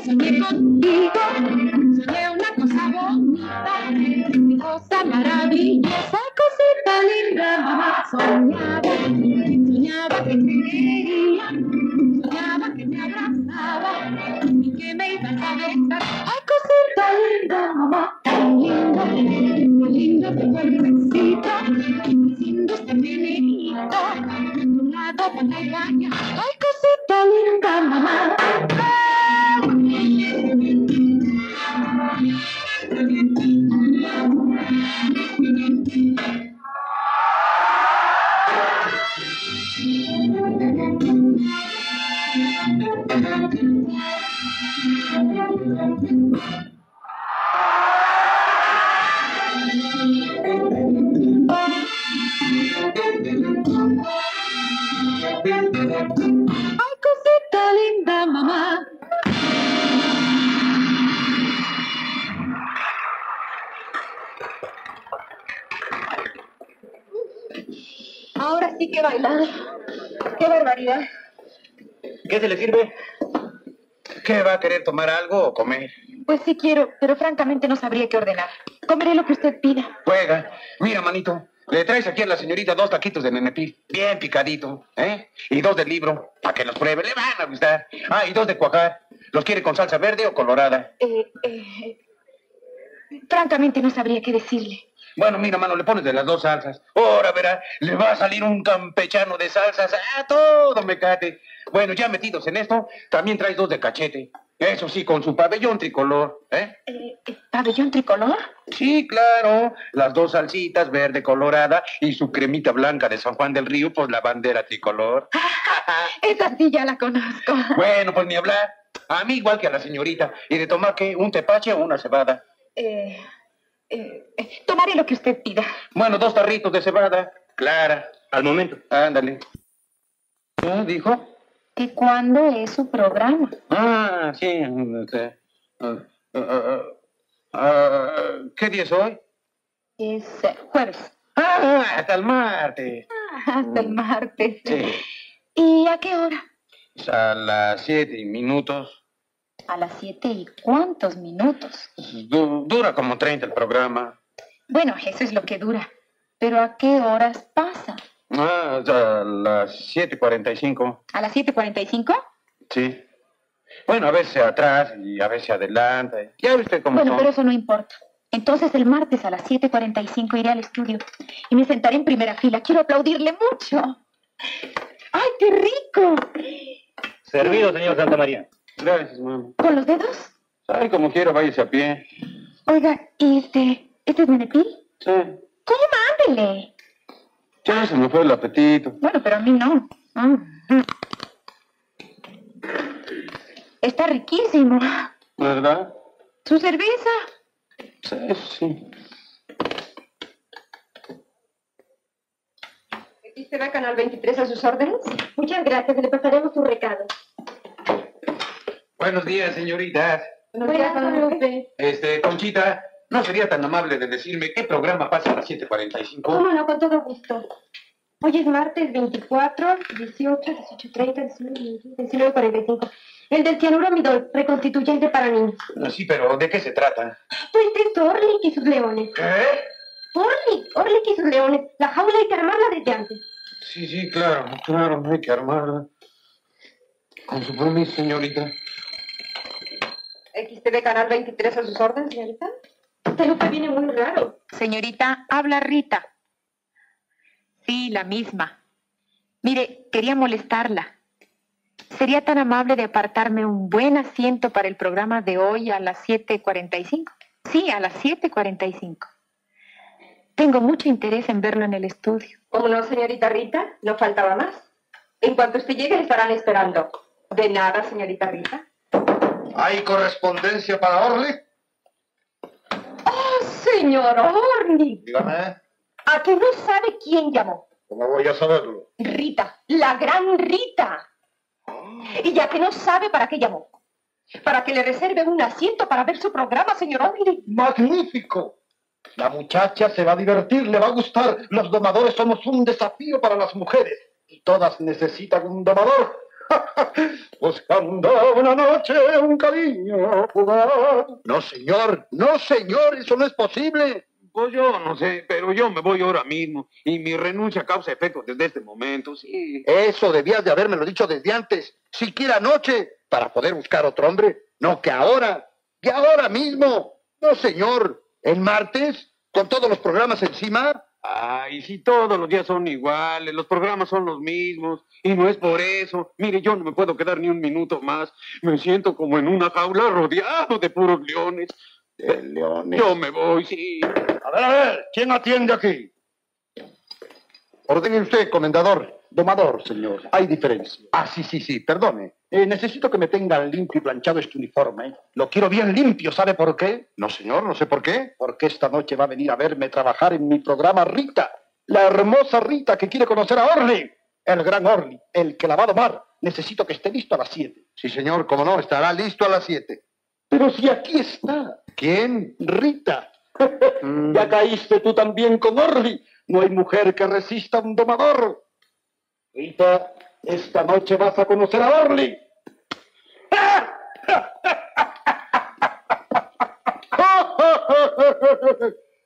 Soñé contigo, soñé una cosa bonita, una cosa maravillosa, cosita linda, mamá. Soñaba que te quería, soñaba que te abrazaba y que me ibas a besar. Ay, cosita linda, mamá, tan lindo tu cuerpecito, haciendo este meneíto, de un lado para el baño. Ay, cosita linda, mamá. Ahora sí que bailar. ¡Qué barbaridad! ¿Qué se le sirve? ¿Qué va a querer tomar algo o comer? Pues sí quiero, pero francamente no sabría qué ordenar. Comeré lo que usted pida. Juega. Mira, manito, Le traes aquí a la señorita 2 taquitos de nenepil, bien picadito, ¿eh? Y 2 del libro, para que los pruebe, le van a gustar. Ah, y 2 de cuajar. ¿Los quiere con salsa verde o colorada? Francamente no sabría qué decirle. Bueno, mira, mano, le pones de las 2 salsas. Ahora, verá, le va a salir un campechano de salsas a todo mecate. Bueno, ya metidos en esto, también traes 2 de cachete. Eso sí, con su pabellón tricolor, ¿eh? ¿Pabellón tricolor? Sí, claro. Las 2 salsitas, verde colorada, y su cremita blanca de San Juan del Río, pues la bandera tricolor. Esa sí ya la conozco. Bueno, pues ni hablar. A mí igual que a la señorita. ¿Y de tomar qué? ¿Un tepache o una cebada? Tomaré lo que usted pida. Bueno, 2 tarritos de cebada. Clara. Al momento. Ándale. ¿Qué dijo? ¿Y cuándo es su programa? Ah, sí. ¿Qué día es hoy? Es jueves. Ah, hasta el martes. Ah, hasta el martes. Sí. ¿Y a qué hora? Es a las 7 minutos. ¿A las 7 y cuántos minutos? Dura como 30 el programa. Bueno, eso es lo que dura. ¿Pero a qué horas pasa? Ah, a las 7:45. ¿A las 7:45? Sí. Bueno, a veces atrás y a veces adelante. Ya usted cómo. Bueno, son. Pero eso no importa. Entonces el martes a las 7:45 iré al estudio y me sentaré en primera fila. Quiero aplaudirle mucho. ¡Ay, qué rico! Servido, señor Santa María. Gracias, mamá. ¿Con los dedos? Ay, como quiera, váyase a pie. Oiga, ¿y este es menepil? Sí. ¿Cómo ándele? Ya se me fue el apetito. Bueno, pero a mí no. Está riquísimo. ¿Verdad? ¿Su cerveza? Sí. ¿Aquí será Canal 23 a sus órdenes? Muchas gracias, le pasaremos su recado. Buenos días, señoritas. Buenos días, Guadalupe. Conchita... ¿No sería tan amable de decirme qué programa pasa a las 7:45? ¿Cómo no? Con todo gusto. Hoy es martes 24, 18, 18:30, 19:45. El del cianuro midol, reconstituyente para niños. Sí, pero ¿de qué se trata? Pues es Orlik y sus leones. ¿Qué? Orlik y sus leones. La jaula hay que armarla desde antes. Sí, claro, hay que armarla. Con su permiso, señorita. XTV Canal 23 a sus órdenes, señorita. Este Lupe viene muy raro. Señorita, habla Rita. Sí, la misma. Mire, quería molestarla. ¿Sería tan amable de apartarme un buen asiento para el programa de hoy a las 7:45? Sí, a las 7:45. Tengo mucho interés en verlo en el estudio. ¿Cómo no, señorita Rita? No faltaba más. En cuanto usted llegue, le estarán esperando. De nada, señorita Rita. ¿Hay correspondencia para Orlik? Señor Orlik. Dígame. ¿A qué no sabe quién llamó? ¿Cómo voy a saberlo? Rita, la gran Rita. Oh. Y ya que no sabe para qué llamó. Para que le reserve un asiento para ver su programa, señor Orlik. ¡Magnífico! La muchacha se va a divertir, le va a gustar. Los domadores somos un desafío para las mujeres. Y todas necesitan un domador. Buscando una noche, un cariño jugar. No, señor, no, señor, eso no es posible. Pues yo no sé, pero yo me voy ahora mismo. Y mi renuncia causa efectos desde este momento, sí. Eso debías de habérmelo dicho desde antes. Siquiera anoche, para poder buscar otro hombre. No, que ahora, y ahora mismo. No, señor, el martes, con todos los programas encima. Ay, si todos los días son iguales, los programas son los mismos, y no es por eso. Mire, yo no me puedo quedar ni un minuto más. Me siento como en una jaula rodeado de puros leones. ¿De leones? Yo me voy, sí. A ver, ¿quién atiende aquí? Ordene usted, comendador. Domador, señor. Hay diferencia. Ah, sí, perdone. Necesito que me tengan limpio y planchado este uniforme. Lo quiero bien limpio, ¿sabe por qué? No, señor, no sé por qué. Porque esta noche va a venir a verme trabajar en mi programa Rita. La hermosa Rita que quiere conocer a Orlik. El gran Orlik, el que la va a domar. Necesito que esté listo a las 7. Sí, señor, cómo no, estará listo a las 7. Pero si aquí está. ¿Quién? Rita. Ya caíste tú también con Orlik. No hay mujer que resista a un domador. Rita, esta noche vas a conocer a Orlik.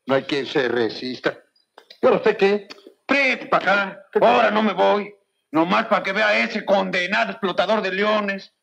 No hay quien se resista. ¿Y ahora usted qué? Prete para acá. Ahora no me voy. Nomás para que vea ese condenado explotador de leones.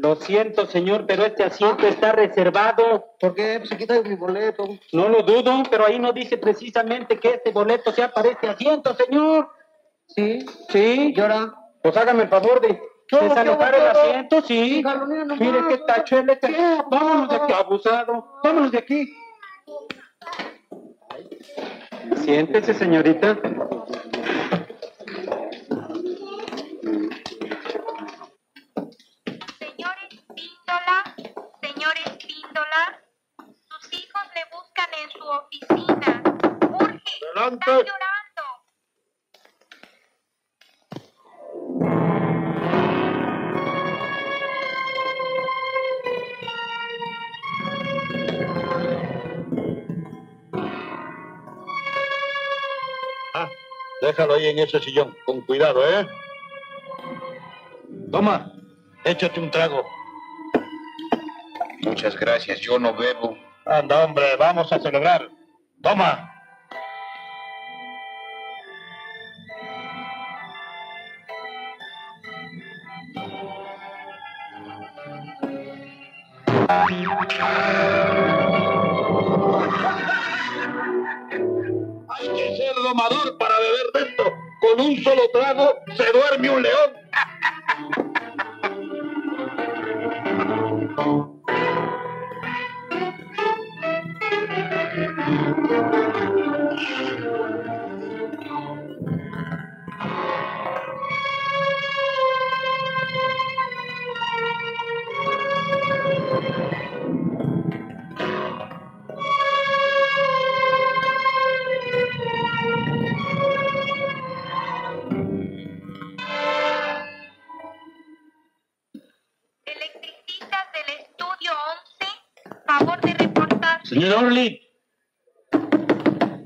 Lo siento, señor, pero este asiento está reservado. ¿Por qué? Pues aquí está mi boleto. No lo dudo, pero ahí no dice precisamente que este boleto sea para este asiento, señor. Sí. Sí. ¿Y ahora? Pues hágame el favor de desalojar el asiento, sí. Mire qué tachuela está. Vámonos de aquí, abusado. Vámonos de aquí. Siéntese, señorita. Oficina. Urge, están llorando. Ah, déjalo ahí en ese sillón, con cuidado, ¿eh? Toma, échate un trago. Muchas gracias, yo no bebo. Anda, hombre, vamos a celebrar. Toma. Hay que ser domador para beber de esto. Con un solo trago se duerme un león.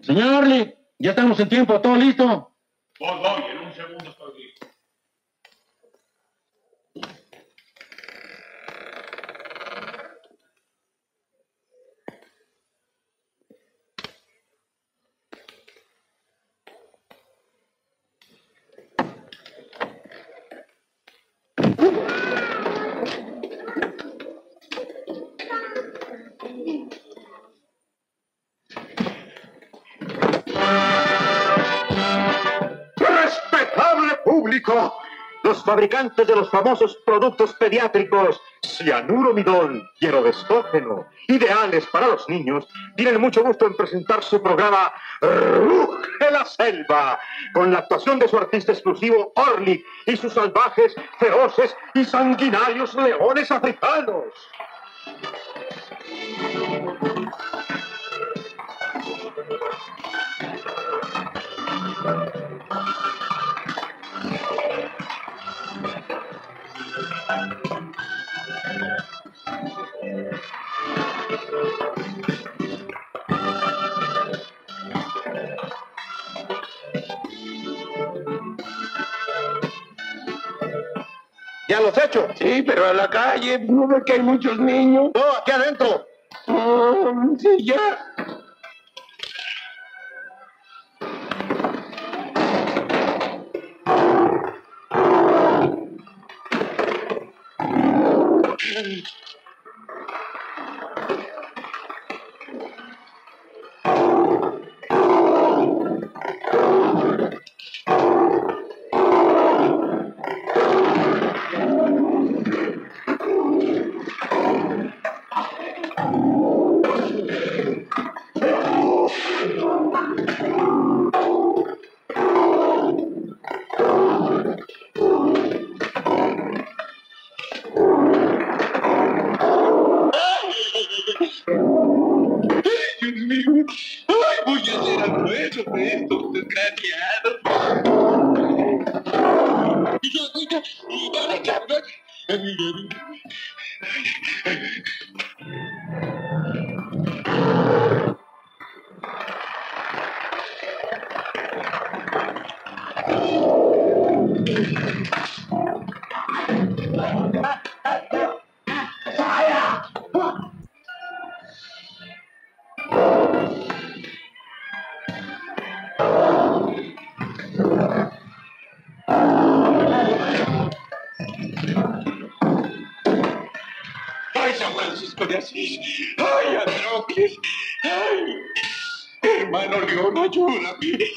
Señor Orlik, ya estamos en tiempo, todo listo. Voy, en un segundo estoy listo. Los fabricantes de los famosos productos pediátricos cianuro midol y erodestógeno, ideales para los niños, tienen mucho gusto en presentar su programa RUGE LA SELVA, con la actuación de su artista exclusivo Orlik y sus salvajes, feroces y sanguinarios leones africanos. ¿Ya los he hecho? Sí, pero a la calle, ¿no ve que hay muchos niños? No, aquí adentro. Sí, ya. Ay, Andrócles, ay, hermano León, ayúdame.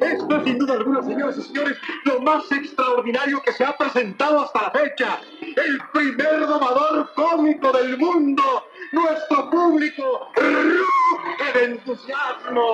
Esto es sin duda alguna, señoras y señores, lo más extraordinario que se ha presentado hasta la fecha. El primer domador cómico del mundo. Nuestro público ruge de entusiasmo.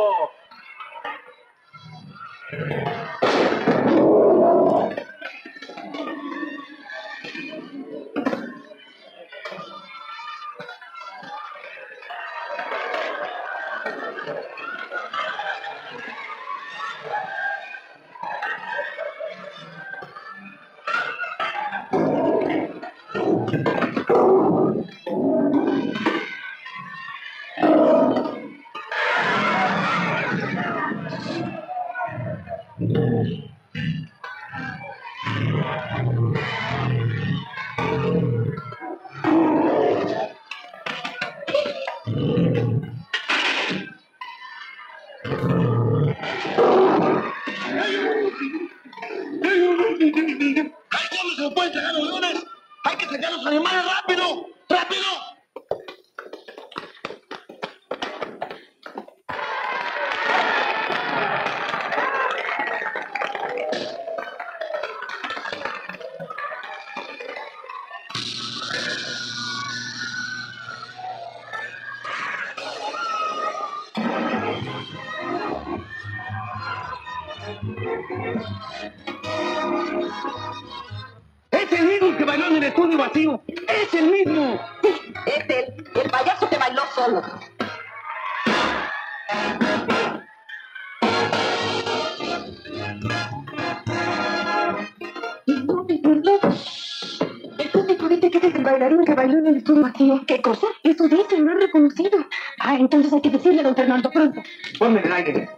¿Qué cosa? Eso dice, no han reconocido. Ah, entonces hay que decirle a don Fernando pronto. Ponme el aire.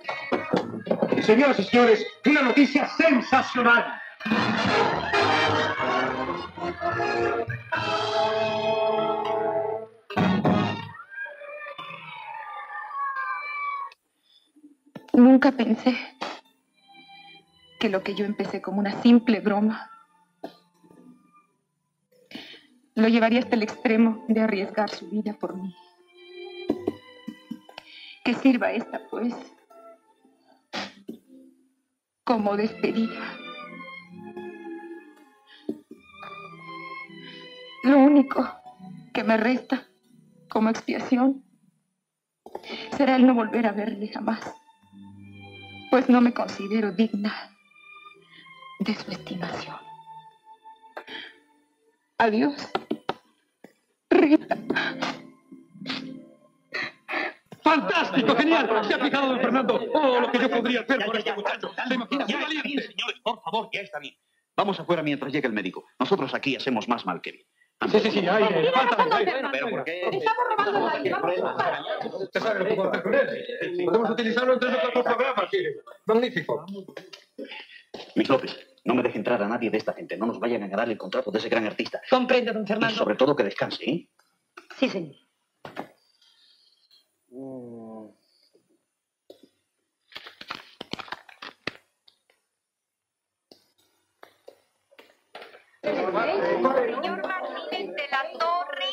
Señoras y señores, una noticia sensacional. Nunca pensé que lo que yo empecé como una simple broma lo llevaría hasta el extremo de arriesgar su vida por mí. Que sirva esta, pues, como despedida. Lo único que me resta como expiación será el no volver a verle jamás, pues no me considero digna de su estimación. Adiós, Rita. ¡Fantástico! ¡Genial! ¡Se ha fijado, don Fernando! ¡Oh, lo que yo podría hacer por este muchacho! ¿Te imaginas? ¡Qué valiente! Señores, por favor, ya está bien. Vamos afuera mientras llegue el médico. Nosotros aquí hacemos más mal que bien. Sí, sí, sí, aire. ¿Pero por qué? Estamos robando el aire. Usted sabe lo que podemos hacer con él. Podemos utilizarlo en tres o cuatro programas. Magnífico. Mis López, no me deje entrar a nadie de esta gente. No nos vayan a ganar el contrato de ese gran artista. Comprende, don Fernando. Y sobre todo que descanse, ¿eh? Sí, señor. Señor Martínez de la Torre,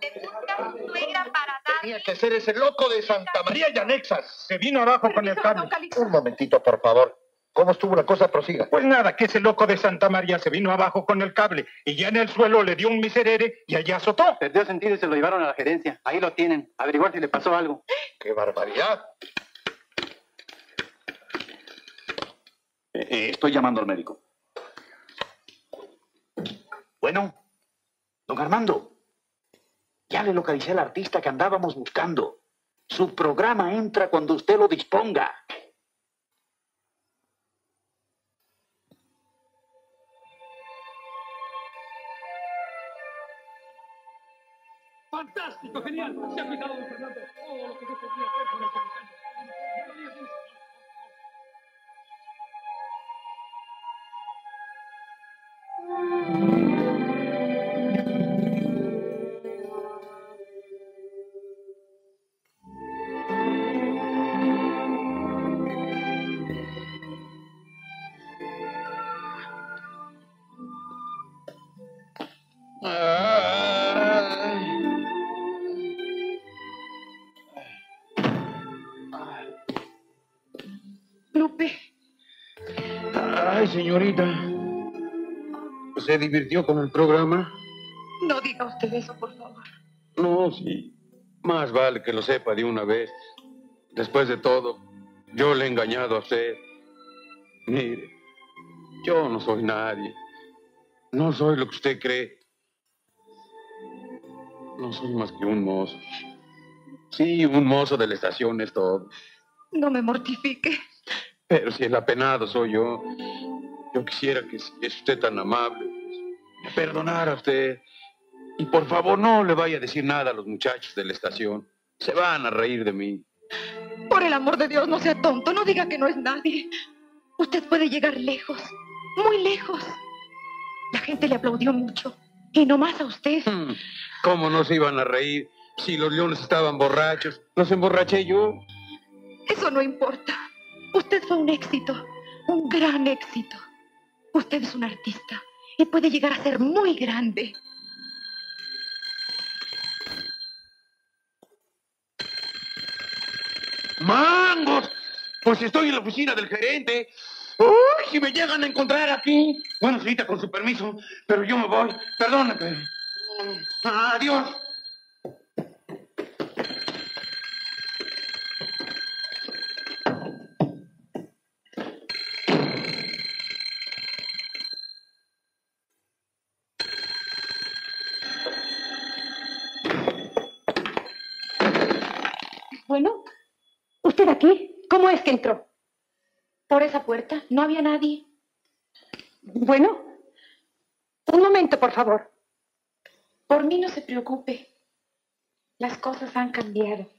te busca su suegra para darle... Tenía que ser ese loco de Santa María y Anexas. Se vino abajo con el cable. Un momentito, por favor. ¿Cómo estuvo la cosa? Prosiga. Pues nada, que ese loco de Santa María se vino abajo con el cable y ya en el suelo le dio un miserere y allá azotó. Perdió sentido y se lo llevaron a la gerencia. Ahí lo tienen. Averiguar si le pasó algo. ¡Qué barbaridad! Estoy llamando al médico. Bueno, don Armando, ya le localicé al artista que andábamos buscando. Su programa entra cuando usted lo disponga. ¡Fantástico, genial! Se ha fijado, don Fernando. ¡Oh, lo que yo podría hacer con este muchacho! Señorita, ¿se divirtió con el programa? No diga usted eso, por favor. No, sí. Más vale que lo sepa de una vez. Después de todo, yo le he engañado a usted. Mire, yo no soy nadie. No soy lo que usted cree. No soy más que un mozo. Sí, un mozo de la estación es todo. No me mortifique. Pero si el apenado soy yo... Yo quisiera que, si es usted tan amable, me perdonara a usted. Y por favor, no le vaya a decir nada a los muchachos de la estación. Se van a reír de mí. Por el amor de Dios, no sea tonto. No diga que no es nadie. Usted puede llegar lejos, muy lejos. La gente le aplaudió mucho. Y no más a usted. ¿Cómo no se iban a reír? Si los leones estaban borrachos, los emborraché yo. Eso no importa. Usted fue un éxito, un gran éxito. Usted es un artista y puede llegar a ser muy grande. ¡Mangos! Pues estoy en la oficina del gerente. ¡Uy, si me llegan a encontrar aquí! Bueno, señorita, con su permiso, pero yo me voy. Perdóname. Adiós. Bueno, ¿usted aquí? ¿Cómo es que entró? Por esa puerta, no había nadie. Bueno, un momento, por favor. Por mí no se preocupe. Las cosas han cambiado.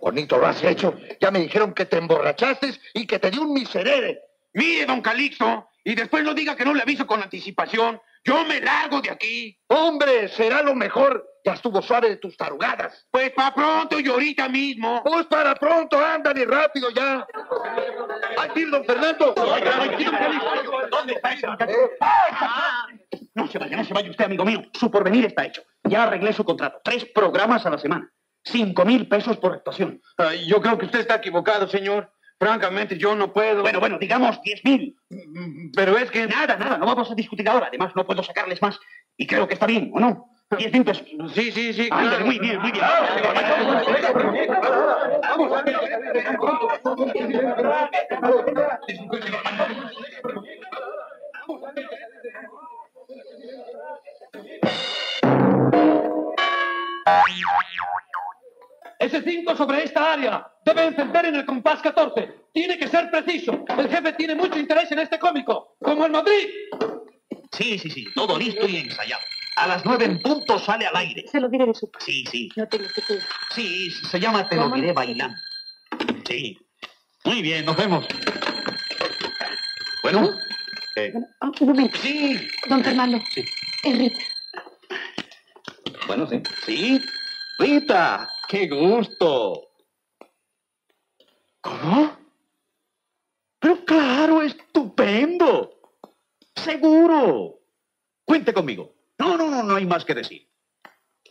Bonito lo has hecho. Ya me dijeron que te emborrachaste y que te dio un miserere. Mire, don Calixto, y después no diga que no le aviso con anticipación. Yo me largo de aquí. Hombre, será lo mejor. Ya estuvo suave de tus tarugadas. Pues para pronto y ahorita mismo. Pues para pronto, ándale rápido ya. Aquí, don Fernando. ¿Dónde está ese muchacho? No se vaya usted, amigo mío. Su porvenir está hecho. Ya arreglé su contrato. 3 programas a la semana. 5,000 pesos por actuación. Yo creo que usted está equivocado, señor. Francamente, yo no puedo... Bueno, digamos 10,000. Pero es que... Nada, no vamos a discutir ahora. Además, no puedo sacarles más. Y creo que está bien, ¿o no? 10 pesos. Sí, claro. Ándale, muy bien. Vamos, ese 5 sobre esta área debe encender en el compás 14. Tiene que ser preciso. El jefe tiene mucho interés en este cómico. ¡Como en Madrid! Sí. Todo listo y ensayado. A las 9 en punto sale al aire. Se lo diré de su parte. Sí. No tengo que cuidar. Sí, se llama Te lo diré bailando. Sí. Muy bien, nos vemos. Bueno. Un momento. Sí. Don Fernando. Sí. Es Rita. Bueno, sí. Sí. Rita, qué gusto. ¿Cómo? Pero claro, estupendo. Seguro. Cuente conmigo. No hay más que decir.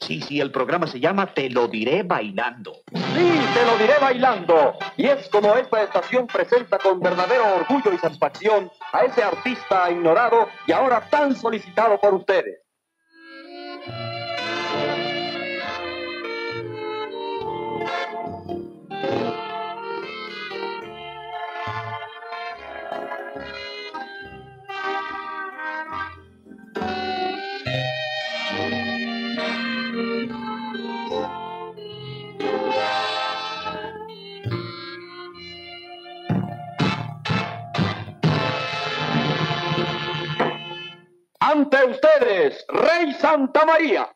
Sí, el programa se llama Te lo diré bailando. Sí, te lo diré bailando. Y es como esta estación presenta con verdadero orgullo y satisfacción a ese artista ignorado y ahora tan solicitado por ustedes. Ante ustedes, Rey Santa María.